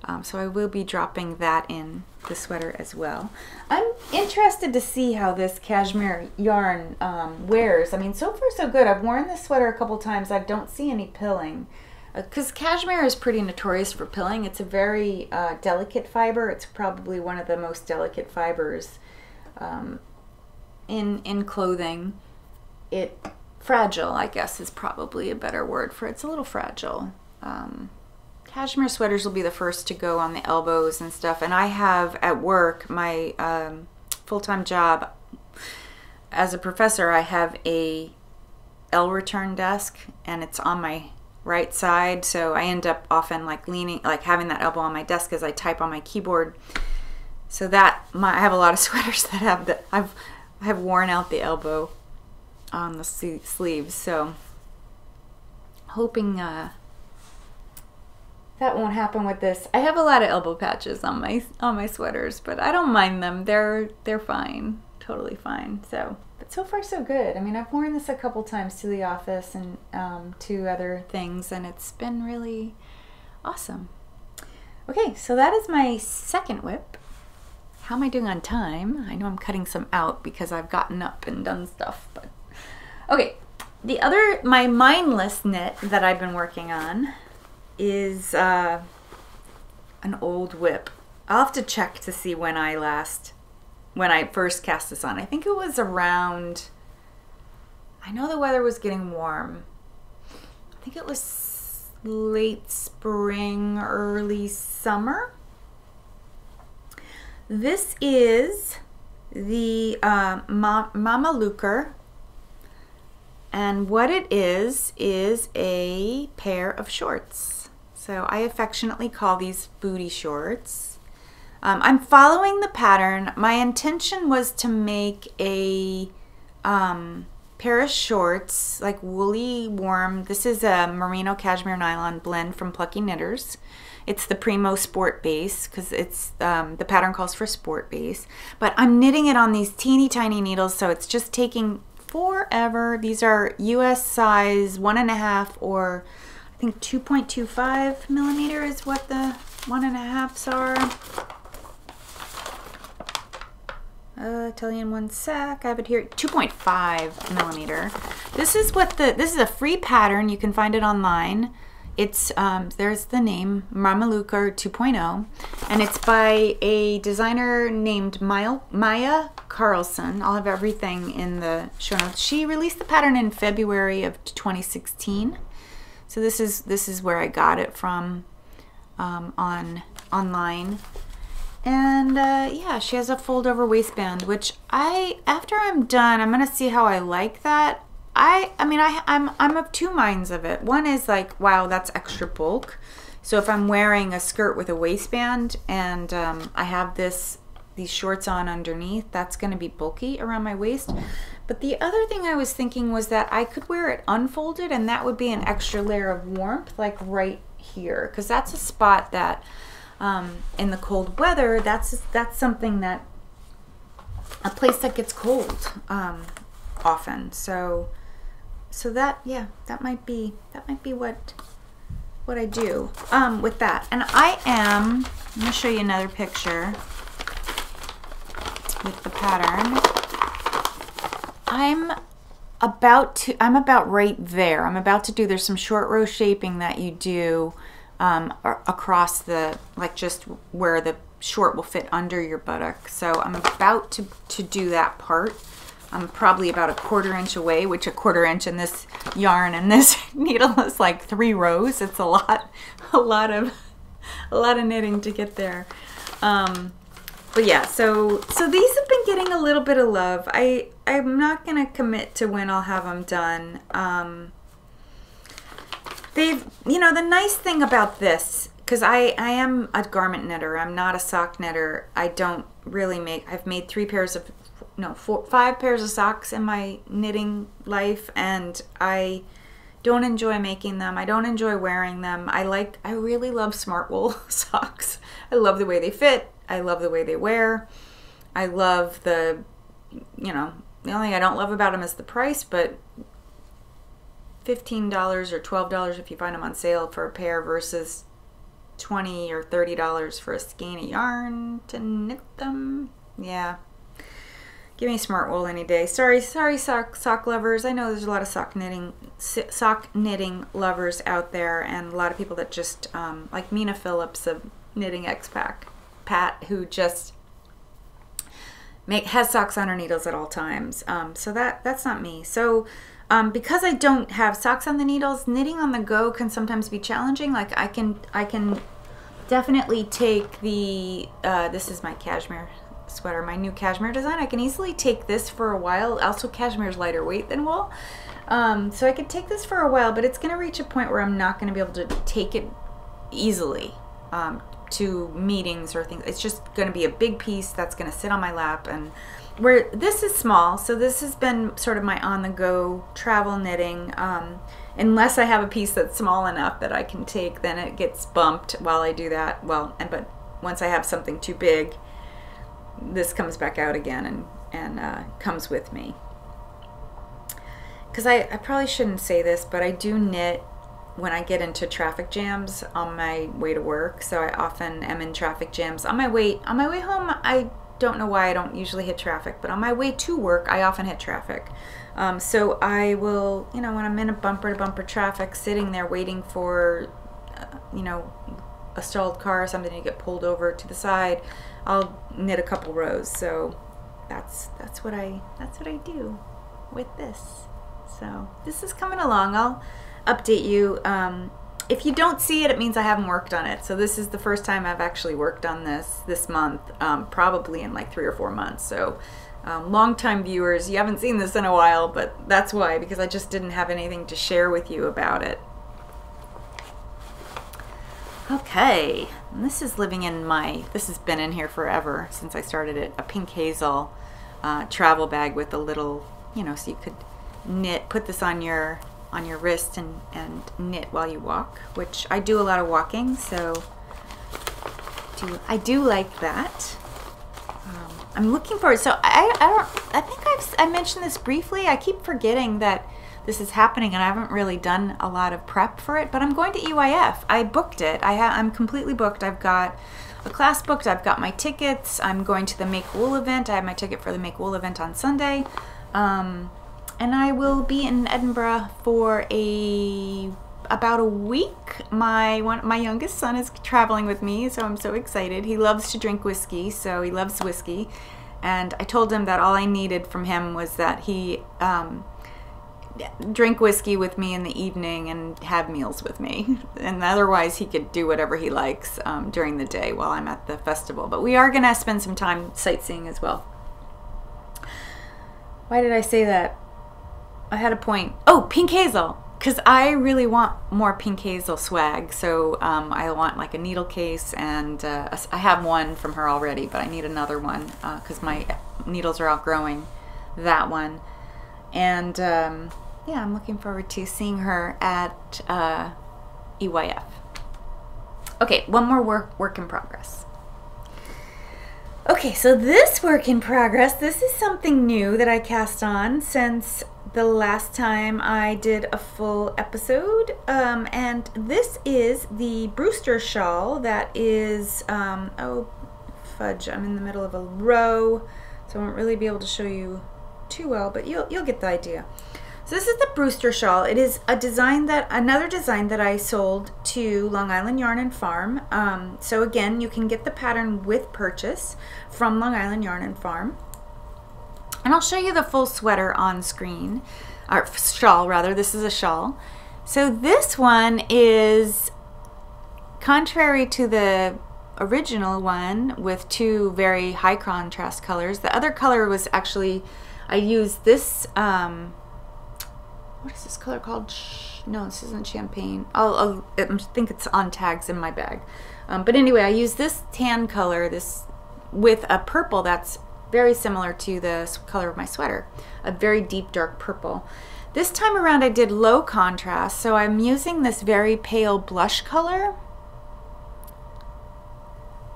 Um, so I will be dropping that in the sweater as well. I'm interested to see how this cashmere yarn um, wears. I mean, so far so good. I've worn this sweater a couple times. I don't see any pilling because uh, cashmere is pretty notorious for pilling. It's a very uh, delicate fiber. It's probably one of the most delicate fibers um, in, in clothing. It, fragile, I guess, is probably a better word for it. It's a little fragile. Um, Cashmere sweaters will be the first to go on the elbows and stuff. And I have at work, my um, full-time job as a professor, I have a L-return desk and it's on my right side. So I end up often like leaning, like having that elbow on my desk as I type on my keyboard. So that, my, I have a lot of sweaters that have the, I've, I've worn out the elbow on the sleeves. So hoping, uh, that won't happen with this. I have a lot of elbow patches on my on my sweaters, but I don't mind them. They're they're fine, totally fine. So, but so far so good. I mean, I've worn this a couple times to the office and um, to other things, and it's been really awesome. Okay, so that is my second whip. How am I doing on time? I know I'm cutting some out because I've gotten up and done stuff, but okay. The other, my mindless knit that I've been working on is uh, an old whip. I'll have to check to see when I last, when I first cast this on. I think it was around, I know the weather was getting warm. I think it was late spring, early summer. This is the uh, Mamelucker. And what it is, is a pair of shorts. So I affectionately call these booty shorts. Um, I'm following the pattern. My intention was to make a um, pair of shorts, like woolly, warm. This is a merino cashmere nylon blend from Plucky Knitters. It's the Primo Sport Base because it's um, the pattern calls for sport base. But I'm knitting it on these teeny tiny needles, so it's just taking forever. These are U S size one and a half, or I think two point two five millimeter is what the one and a halfs are. Uh, Italian one sack. I have it here, two point five millimeter. This is what the, this is a free pattern. You can find it online. It's, um, there's the name, Mamelucker two point oh, and it's by a designer named Maya Carlson. I'll have everything in the show notes. She released the pattern in February of twenty sixteen. So this is, this is where I got it from, um, on, online. And uh, yeah, she has a fold over waistband, which I, after I'm done, I'm going to see how I like that. I, I mean, I, I'm, I'm of two minds of it. One is like, wow, that's extra bulk. So if I'm wearing a skirt with a waistband and um, I have this, these shorts on underneath, that's going to be bulky around my waist. But the other thing I was thinking was that I could wear it unfolded, and that would be an extra layer of warmth, like right here, because that's a spot that um, in the cold weather, that's, that's something that, a place that gets cold um, often. So. So that, yeah, that might be, that might be what, what I do um, with that. And I am, I'm gonna show you another picture with the pattern. I'm about to, I'm about right there. I'm about to do, there's some short row shaping that you do um, across the, like just where the short will fit under your buttock. So I'm about to, to do that part. I'm probably about a quarter inch away, which a quarter inch in this yarn and this needle is like three rows. It's a lot, a lot of, a lot of knitting to get there. Um, but yeah, so so these have been getting a little bit of love. I I'm not gonna commit to when I'll have them done. Um, they've, you know, the nice thing about this, because I I am a garment knitter. I'm not a sock knitter. I don't really make. I've made three pairs of. No, four, five pairs of socks in my knitting life, and I don't enjoy making them. I don't enjoy wearing them. I like, I really love smart wool socks. I love the way they fit. I love the way they wear. I love the, you know, the only thing I don't love about them is the price, but fifteen dollars or twelve dollars if you find them on sale for a pair versus twenty dollars or thirty dollars for a skein of yarn to knit them. Yeah. Give me smart wool any day. Sorry, sorry, sock sock lovers. I know there's a lot of sock knitting sock knitting lovers out there, and a lot of people that just um, like Mina Phillips of Knitting X-Pac, Pat, who just make has socks on her needles at all times. Um, so that that's not me. So um, because I don't have socks on the needles, knitting on the go can sometimes be challenging. Like I can I can definitely take the uh, this is my cashmere sweater, my new cashmere design. I can easily take this for a while. Also, cashmere is lighter weight than wool, um, so I could take this for a while, but it's going to reach a point where I'm not going to be able to take it easily um, to meetings or things. It's just going to be a big piece that's going to sit on my lap, and where this is small, so this has been sort of my on-the-go travel knitting. Um, unless I have a piece that's small enough that I can take, then it gets bumped while I do that. Well, and but once I have something too big, this comes back out again and, and uh, comes with me. Because I, I probably shouldn't say this, but I do knit when I get into traffic jams on my way to work. So I often am in traffic jams. On my way, on my way home, I don't know why I don't usually hit traffic, but on my way to work, I often hit traffic. Um, so I will, you know, when I'm in a bumper-to-bumper traffic, sitting there waiting for, uh, you know, a stalled car or something to get pulled over to the side, I'll knit a couple rows. So that's that's what I that's what I do with this. So this is coming along. I'll update you. Um, if you don't see it, it means I haven't worked on it. So this is the first time I've actually worked on this this month, um, probably in like three or four months. So um, long-time viewers, you haven't seen this in a while, but that's why, because I just didn't have anything to share with you about it. Okay, and this is living in my, this has been in here forever since I started it, a Pink Hazel uh, travel bag with a little, you know, so you could knit, put this on your on your wrist and, and knit while you walk, which I do a lot of walking, so do, I do like that. Um, I'm looking forward, so I, I don't, I think I've, I mentioned this briefly, I keep forgetting that this is happening, and I haven't really done a lot of prep for it, but I'm going to E Y F. I booked it. I ha I'm completely booked. I've got a class booked. I've got my tickets. I'm going to the Make Wool event. I have my ticket for the Make Wool event on Sunday. Um, and I will be in Edinburgh for a about a week. My one, my youngest son is traveling with me, so I'm so excited. He loves to drink whiskey, so he loves whiskey. And I told him that all I needed from him was that he um, drink whiskey with me in the evening and have meals with me. And otherwise he could do whatever he likes um, during the day while I'm at the festival. But we are gonna spend some time sightseeing as well. Why did I say that? I had a point. Oh, Pink Hazel. Because I really want more Pink Hazel swag, so um, I want like a needle case, and uh, I have one from her already, but I need another one because uh, my needles are outgrowing that one. And um, yeah, I'm looking forward to seeing her at uh, E Y F. Okay, one more work, work in progress. Okay, so this work in progress, this is something new that I cast on since the last time I did a full episode, um, and this is the Brewster Shawl that is, um, oh fudge, I'm in the middle of a row, so I won't really be able to show you too well, but you'll, you'll get the idea. So this is the Brewster Shawl. It is a design that, another design that I sold to Long Island Yarn and Farm. Um, so again, you can get the pattern with purchase from Long Island Yarn and Farm. And I'll show you the full sweater on screen, or shawl rather, this is a shawl. So this one is, contrary to the original one with two very high contrast colors, the other color was actually, I used this, um, what is this color called? Shh, no, this isn't champagne. I'll, I'll, I think it's on tags in my bag. Um, but anyway, I used this tan color this with a purple that's very similar to the color of my sweater, a very deep dark purple. This time around I did low contrast, so I'm using this very pale blush color.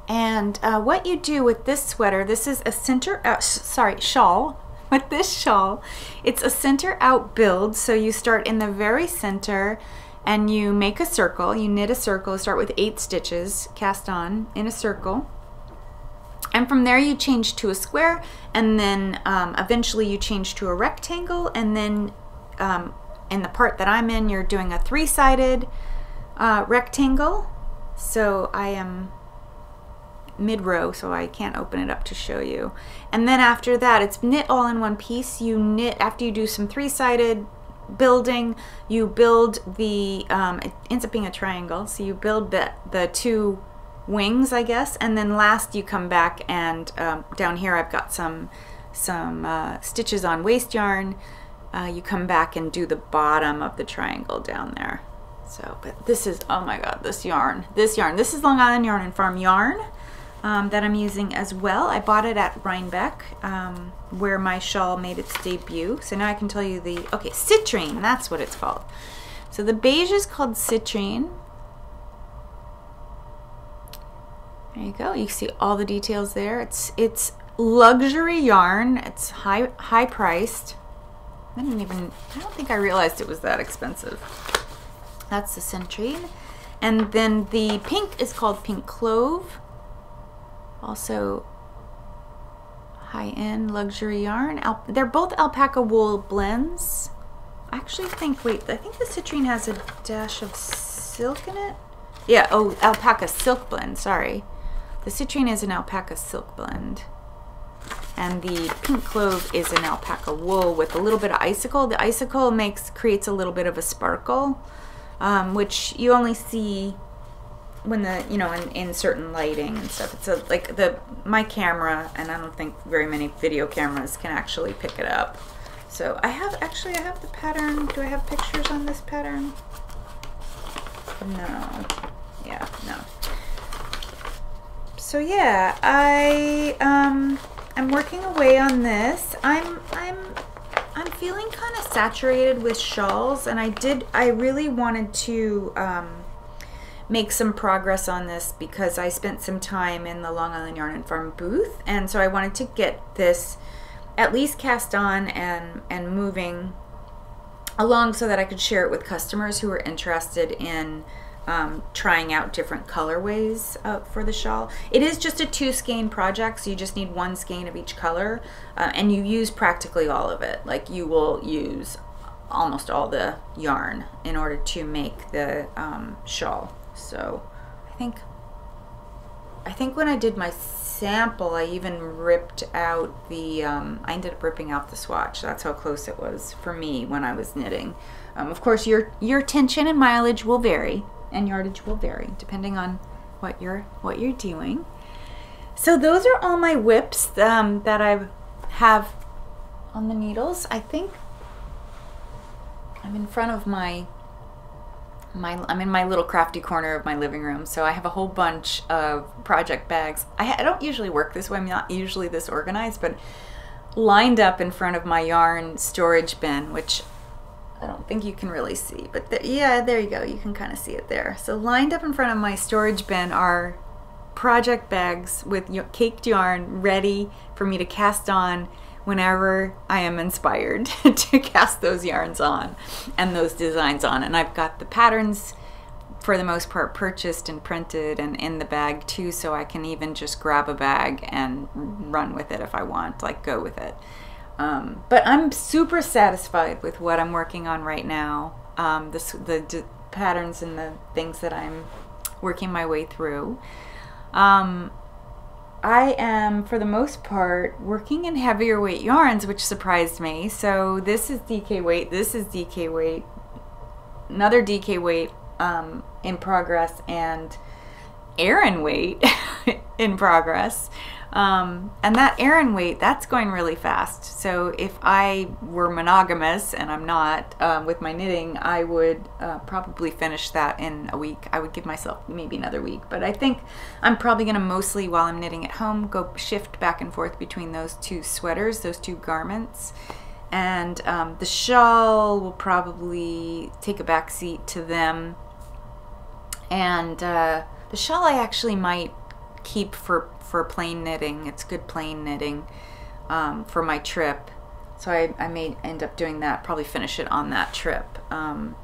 And uh, what you do with this sweater, this is a center out, sorry, shawl. With this shawl, it's a center out build, so you start in the very center and you make a circle, you knit a circle, start with eight stitches cast on in a circle. And from there you change to a square, and then um, eventually you change to a rectangle, and then um, in the part that I'm in, you're doing a three-sided uh, rectangle. So I am mid-row, so I can't open it up to show you. And then after that, it's knit all in one piece. You knit, after you do some three-sided building, you build the, um, it ends up being a triangle, so you build the, the two wings, I guess, and then last you come back and um, down here I've got some some uh, stitches on waste yarn. Uh, you come back and do the bottom of the triangle down there. So, but this is, oh my god, this yarn, this yarn, this is Long Island Yarn and Farm yarn um, that I'm using as well. I bought it at Rhinebeck, um, where my shawl made its debut. So now I can tell you the, okay, citrine, that's what it's called. So the beige is called citrine. There you go, you see all the details there. It's it's luxury yarn, it's high high priced. I didn't even, I don't think I realized it was that expensive. That's the citrine. And then the pink is called Pink Clove. Also high-end luxury yarn. Al they're both alpaca wool blends. I actually think, wait, I think the citrine has a dash of silk in it. Yeah, oh, alpaca silk blend, sorry. The citrine is an alpaca silk blend, and the Pink Clove is an alpaca wool with a little bit of icicle. The icicle makes creates a little bit of a sparkle, um, which you only see when the you know in, in certain lighting and stuff. It's a, like the my camera, and I don't think very many video cameras can actually pick it up. So I have actually I have the pattern. Do I have pictures on this pattern? No. Yeah, no. So yeah, I um, I'm working away on this. I'm I'm I'm feeling kind of saturated with shawls, and I did I really wanted to um, make some progress on this because I spent some time in the Long Island Yarn and Farm booth, and so I wanted to get this at least cast on and and moving along so that I could share it with customers who were interested in um, trying out different colorways uh, for the shawl. It is just a two skein project, so you just need one skein of each color, uh, and you use practically all of it. Like, you will use almost all the yarn in order to make the um, shawl. So I think I think when I did my sample, I even ripped out the, um, I ended up ripping out the swatch. That's how close it was for me when I was knitting. Um, of course, your your tension and mileage will vary, and yardage will vary depending on what you're what you're doing. So those are all my whips um, that I have on the needles. I think I'm in front of my My, I'm in my little crafty corner of my living room, so I have a whole bunch of project bags. I, I don't usually work this way. I'm not usually this organized, but lined up in front of my yarn storage bin, which I don't think you can really see, but the, yeah, there you go. You can kind of see it there. So lined up in front of my storage bin are project bags with caked yarn ready for me to cast on whenever I am inspired to cast those yarns on and those designs on. And I've got the patterns, for the most part, purchased and printed and in the bag too, so I can even just grab a bag and run with it if I want, like go with it. Um, but I'm super satisfied with what I'm working on right now, um, this, the d patterns and the things that I'm working my way through. Um, I am, for the most part, working in heavier weight yarns, which surprised me. So this is D K weight, this is D K weight, another D K weight um, in progress, and Aran weight in progress. Um, and that Aran weight, that's going really fast. So if I were monogamous, and I'm not, um, with my knitting, I would uh, probably finish that in a week. I would give myself maybe another week, but I think I'm probably gonna mostly, while I'm knitting at home, go shift back and forth between those two sweaters, those two garments. And um, the shawl will probably take a back seat to them. And uh, the shawl I actually might keep for for plain knitting. It's good plain knitting um, for my trip, so I, I may end up doing that, probably finish it on that trip, because um,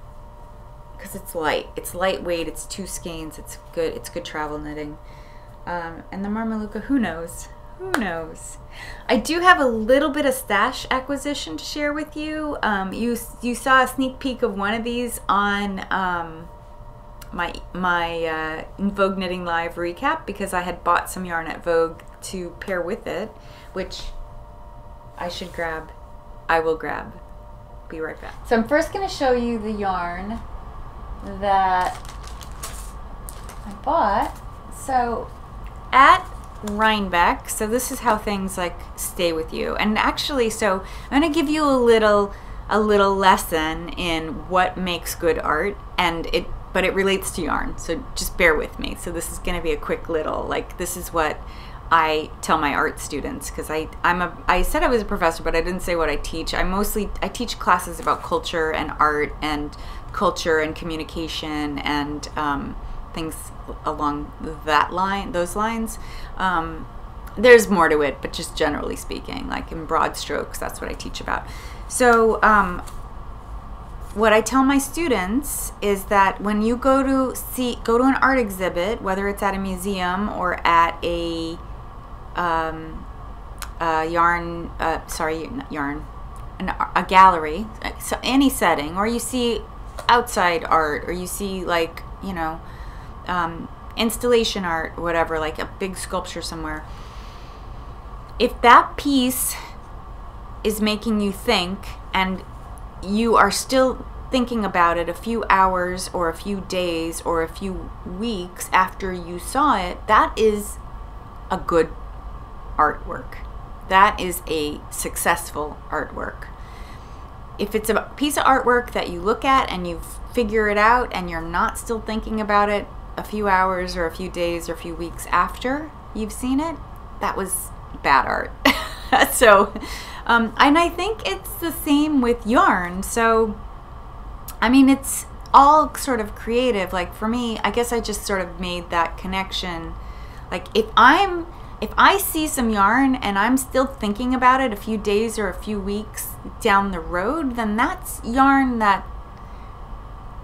it's light, it's lightweight, it's two skeins, it's good, it's good travel knitting. Um, and the Mamelucker, who knows, who knows. I do have a little bit of stash acquisition to share with you. Um, you, you saw a sneak peek of one of these on um, my my uh, Vogue Knitting Live recap, because I had bought some yarn at Vogue to pair with it, which I should grab. I will grab. Be right back. So I'm first going to show you the yarn that I bought. So at Rhinebeck, so this is how things like stay with you. And actually, so I'm going to give you a little a little lesson in what makes good art, and it but it relates to yarn, so just bear with me. So this is gonna be a quick little, like, this is what I tell my art students, because I, I'm a, I said I was a professor, but I didn't say what I teach. I mostly, I teach classes about culture and art and culture and communication and um, things along that line, those lines. Um, there's more to it, but just generally speaking, like in broad strokes, that's what I teach about. So, um, what I tell my students is that when you go to see go to an art exhibit, whether it's at a museum or at a, um, a yarn, uh, sorry, not yarn, an, a gallery, so any setting, or you see outside art, or you see, like, you know, um, installation art, whatever, like a big sculpture somewhere. If that piece is making you think, and you are still thinking about it a few hours or a few days or a few weeks after you saw it, that is a good artwork. That is a successful artwork. If it's a piece of artwork that you look at and you figure it out and you're not still thinking about it a few hours or a few days or a few weeks after you've seen it, that was bad art. So, um, and I think it's the same with yarn. So, I mean, it's all sort of creative. Like for me, I guess I just sort of made that connection. Like if I'm, if I see some yarn and I'm still thinking about it a few days or a few weeks down the road, then that's yarn that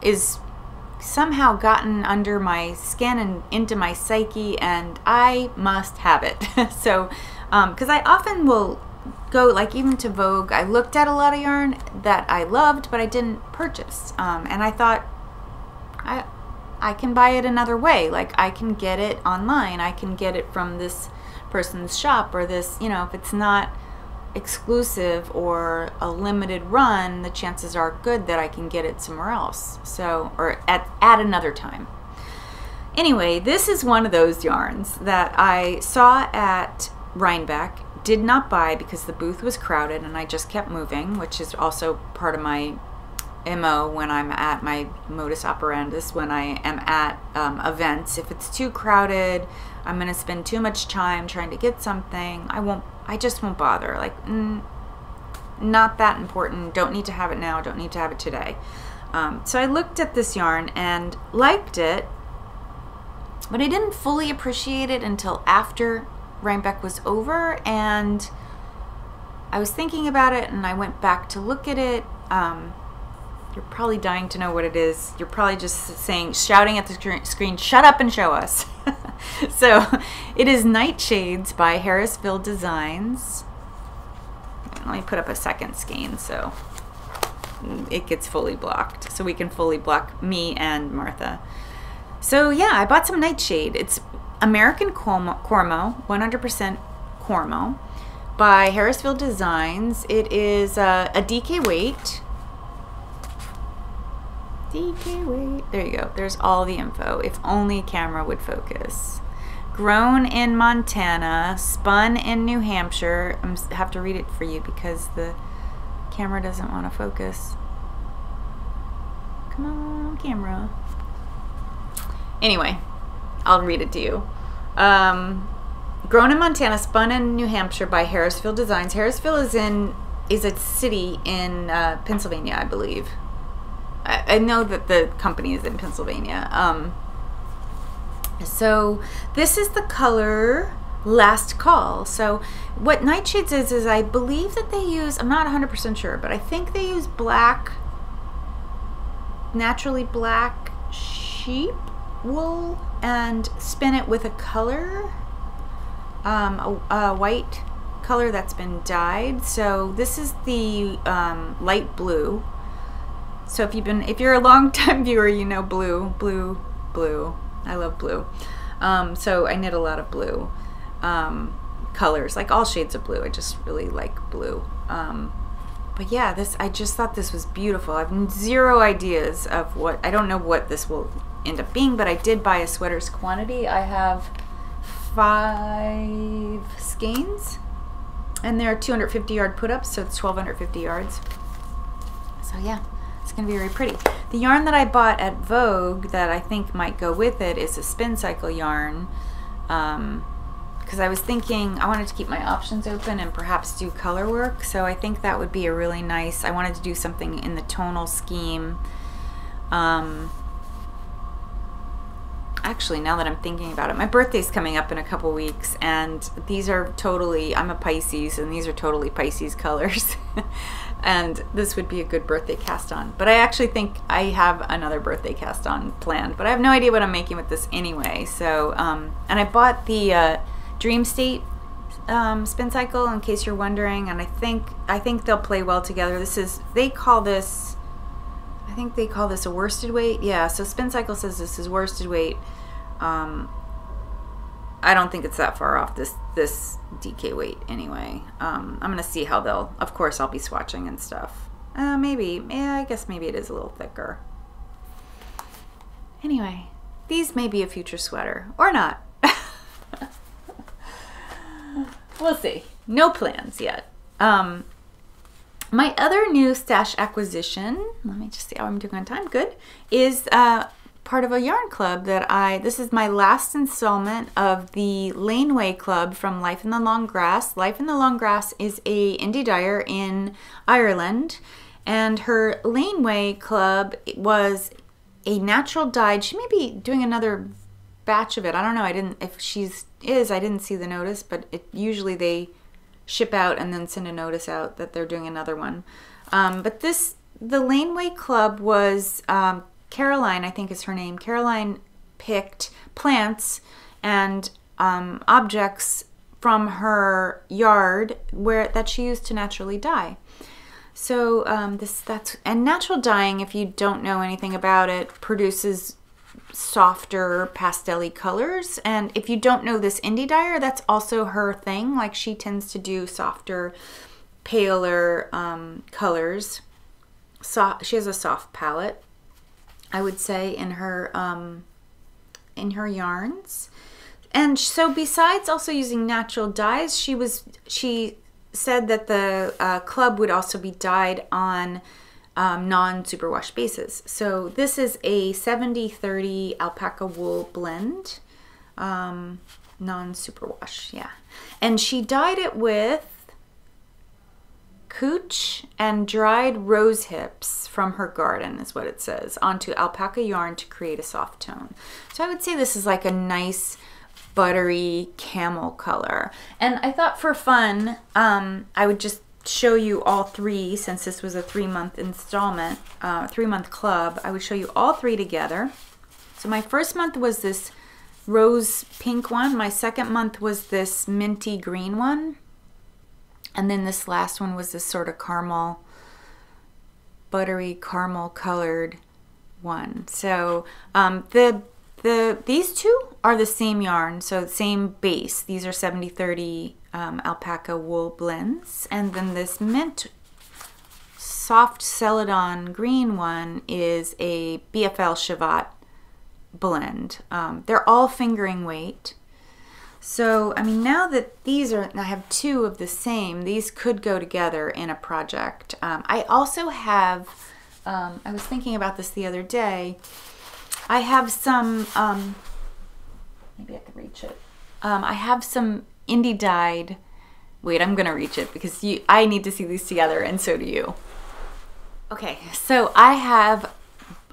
is somehow gotten under my skin and into my psyche, and I must have it. So, um, because I often will go, like even to Vogue, I looked at a lot of yarn that I loved, but I didn't purchase. Um, and I thought, I, I can buy it another way. Like I can get it online. I can get it from this person's shop, or this, you know, if it's not exclusive or a limited run, the chances are good that I can get it somewhere else, so, or at, at another time. Anyway, this is one of those yarns that I saw at Rhinebeck, did not buy because the booth was crowded and I just kept moving, which is also part of my M O when I'm at my modus operandus, when I am at um, events. If it's too crowded, I'm going to spend too much time trying to get something. I won't, I just won't bother. Like, mm, not that important. Don't need to have it now. Don't need to have it today. Um, so I looked at this yarn and liked it, but I didn't fully appreciate it until after Rhinebeck was over, and I was thinking about it and I went back to look at it. Um, You're probably dying to know what it is. You're probably just saying, shouting at the screen, shut up and show us. So it is Nightshades by Harrisville Designs. Let me put up a second skein so it gets fully blocked, so we can fully block me and Martha. So yeah, I bought some Nightshade. It's American Cormo, Cormo one hundred percent Cormo by Harrisville Designs. It is a, a D K weight. D K weight. There you go. There's all the info. If only camera would focus. Grown in Montana, spun in New Hampshire. I'm, I have to read it for you because the camera doesn't want to focus. Come on, camera. Anyway, I'll read it to you. Um, grown in Montana, spun in New Hampshire by Harrisville Designs. Harrisville is in is a city in uh, Pennsylvania, I believe. I know that the company is in Pennsylvania. Um, so this is the color Last Call. So what Nightshades is, is I believe that they use, I'm not one hundred percent sure, but I think they use black, naturally black sheep wool and spin it with a color, um, a, a white color that's been dyed. So this is the um, light blue. So if you've been, if you're a long-time viewer, you know blue, blue, blue. I love blue. Um, so I knit a lot of blue um, colors, like all shades of blue. I just really like blue. Um, but yeah, this, I just thought this was beautiful. I have zero ideas of what, I don't know what this will end up being, but I did buy a sweater's quantity. I have five skeins, and they're two hundred fifty yard put-ups, so it's twelve fifty yards. So yeah. It's going to be very pretty. The yarn that I bought at Vogue that I think might go with it is a Spincycle yarn, um, because I was thinking I wanted to keep my options open and perhaps do color work, so I think that would be a really nice, I wanted to do something in the tonal scheme. Um, actually, now that I'm thinking about it, my birthday's coming up in a couple weeks, and these are totally, I'm a Pisces, and these are totally Pisces colors. And this would be a good birthday cast on. But I actually think I have another birthday cast on planned, but I have no idea what I'm making with this anyway. So, um, and I bought the uh, Dream State um, Spin Cycle, in case you're wondering, and I think I think they'll play well together. This is, they call this, I think they call this a worsted weight. Yeah, so Spin Cycle says this is worsted weight. Um, I don't think it's that far off this this D K weight anyway. Um, I'm gonna see how they'll, of course I'll be swatching and stuff. Uh, maybe, yeah, I guess maybe it is a little thicker. Anyway, these may be a future sweater or not. We'll see. No plans yet. Um, my other new stash acquisition, let me just see how I'm doing on time, good, is uh, part of a yarn club that I, this is my last installment of the Laneway Club from Life in the Long Grass. Life in the Long Grass is a indie dyer in Ireland, and her Laneway Club was a natural dyed, she may be doing another batch of it, I don't know, I didn't, if she's is, I didn't see the notice, but it usually they ship out and then send a notice out that they're doing another one. Um, but this, the Laneway Club was um, Caroline, I think is her name, Caroline picked plants and um, objects from her yard where that she used to naturally dye. So um, this that's and natural dyeing, if you don't know anything about it, produces softer pastel-y colors. And if you don't know this indie dyer, that's also her thing. Like, she tends to do softer, paler um, colors. So she has a soft palette, I would say, in her um, in her yarns. And so besides also using natural dyes, she was she said that the uh, club would also be dyed on um, non-superwash bases. So this is a seventy thirty alpaca wool blend, um, non-superwash, yeah. And she dyed it with Cooch and dried rose hips from her garden, is what it says, onto alpaca yarn to create a soft tone. So I would say this is like a nice buttery camel color. And I thought for fun, um, I would just show you all three, since this was a three-month installment, uh, three-month club, I would show you all three together. So my first month was this rose pink one. My second month was this minty green one. And then this last one was this sort of caramel, buttery caramel colored one. So um, the the these two are the same yarn, so same base. These are seventy thirty um, alpaca wool blends. And then this mint soft celadon green one is a B F L Cheviot blend. Um, they're all fingering weight. So, I mean, now that these are, I have two of the same, these could go together in a project. Um, I also have, um, I was thinking about this the other day, I have some, um, maybe I can reach it, um, I have some indie dyed, wait, I'm going to reach it because you, I need to see these together, and so do you. Okay, so I have,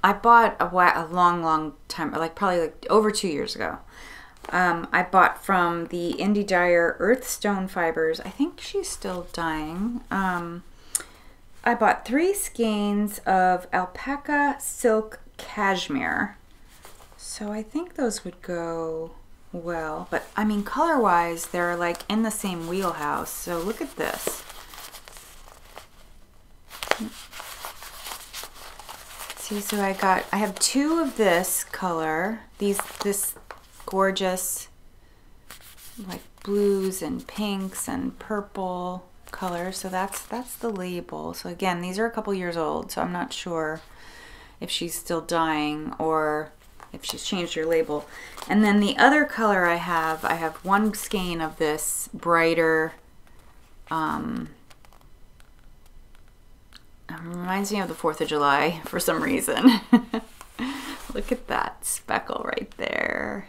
I bought a, a long, long time, like probably like over two years ago. Um, I bought from the indie dyer Earthstone Fibers. I think she's still dyeing. Um, I bought three skeins of alpaca silk cashmere. So I think those would go well. But I mean, color-wise, they're like in the same wheelhouse. So look at this. See, so I got, I have two of this color. These, this... gorgeous like blues and pinks and purple colors. So that's that's the label. So again, these are a couple years old, so I'm not sure if she's still dyeing or if she's changed her label. And then the other color I have, I have one skein of this brighter, um, it reminds me of the fourth of July for some reason. Look at that speckle right there.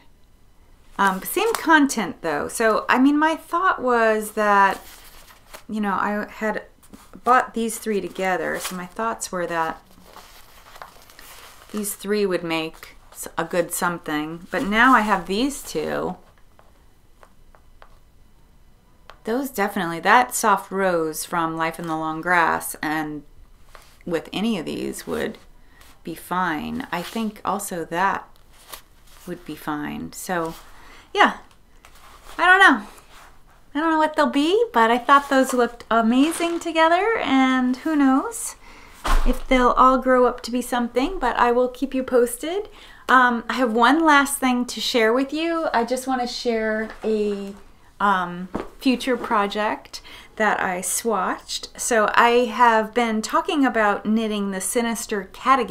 Um, same content though. So, I mean, my thought was that, you know, I had bought these three together. So my thoughts were that these three would make a good something. But now I have these two. Those definitely, that soft rose from Life in the Long Grass and with any of these would be fine. I think also that would be fine. So, yeah, I don't know. I don't know what they'll be, but I thought those looked amazing together, and who knows if they'll all grow up to be something, but I will keep you posted. Um, I have one last thing to share with you. I just want to share a um, future project that I swatched. So I have been talking about knitting the Sinister Catdigan.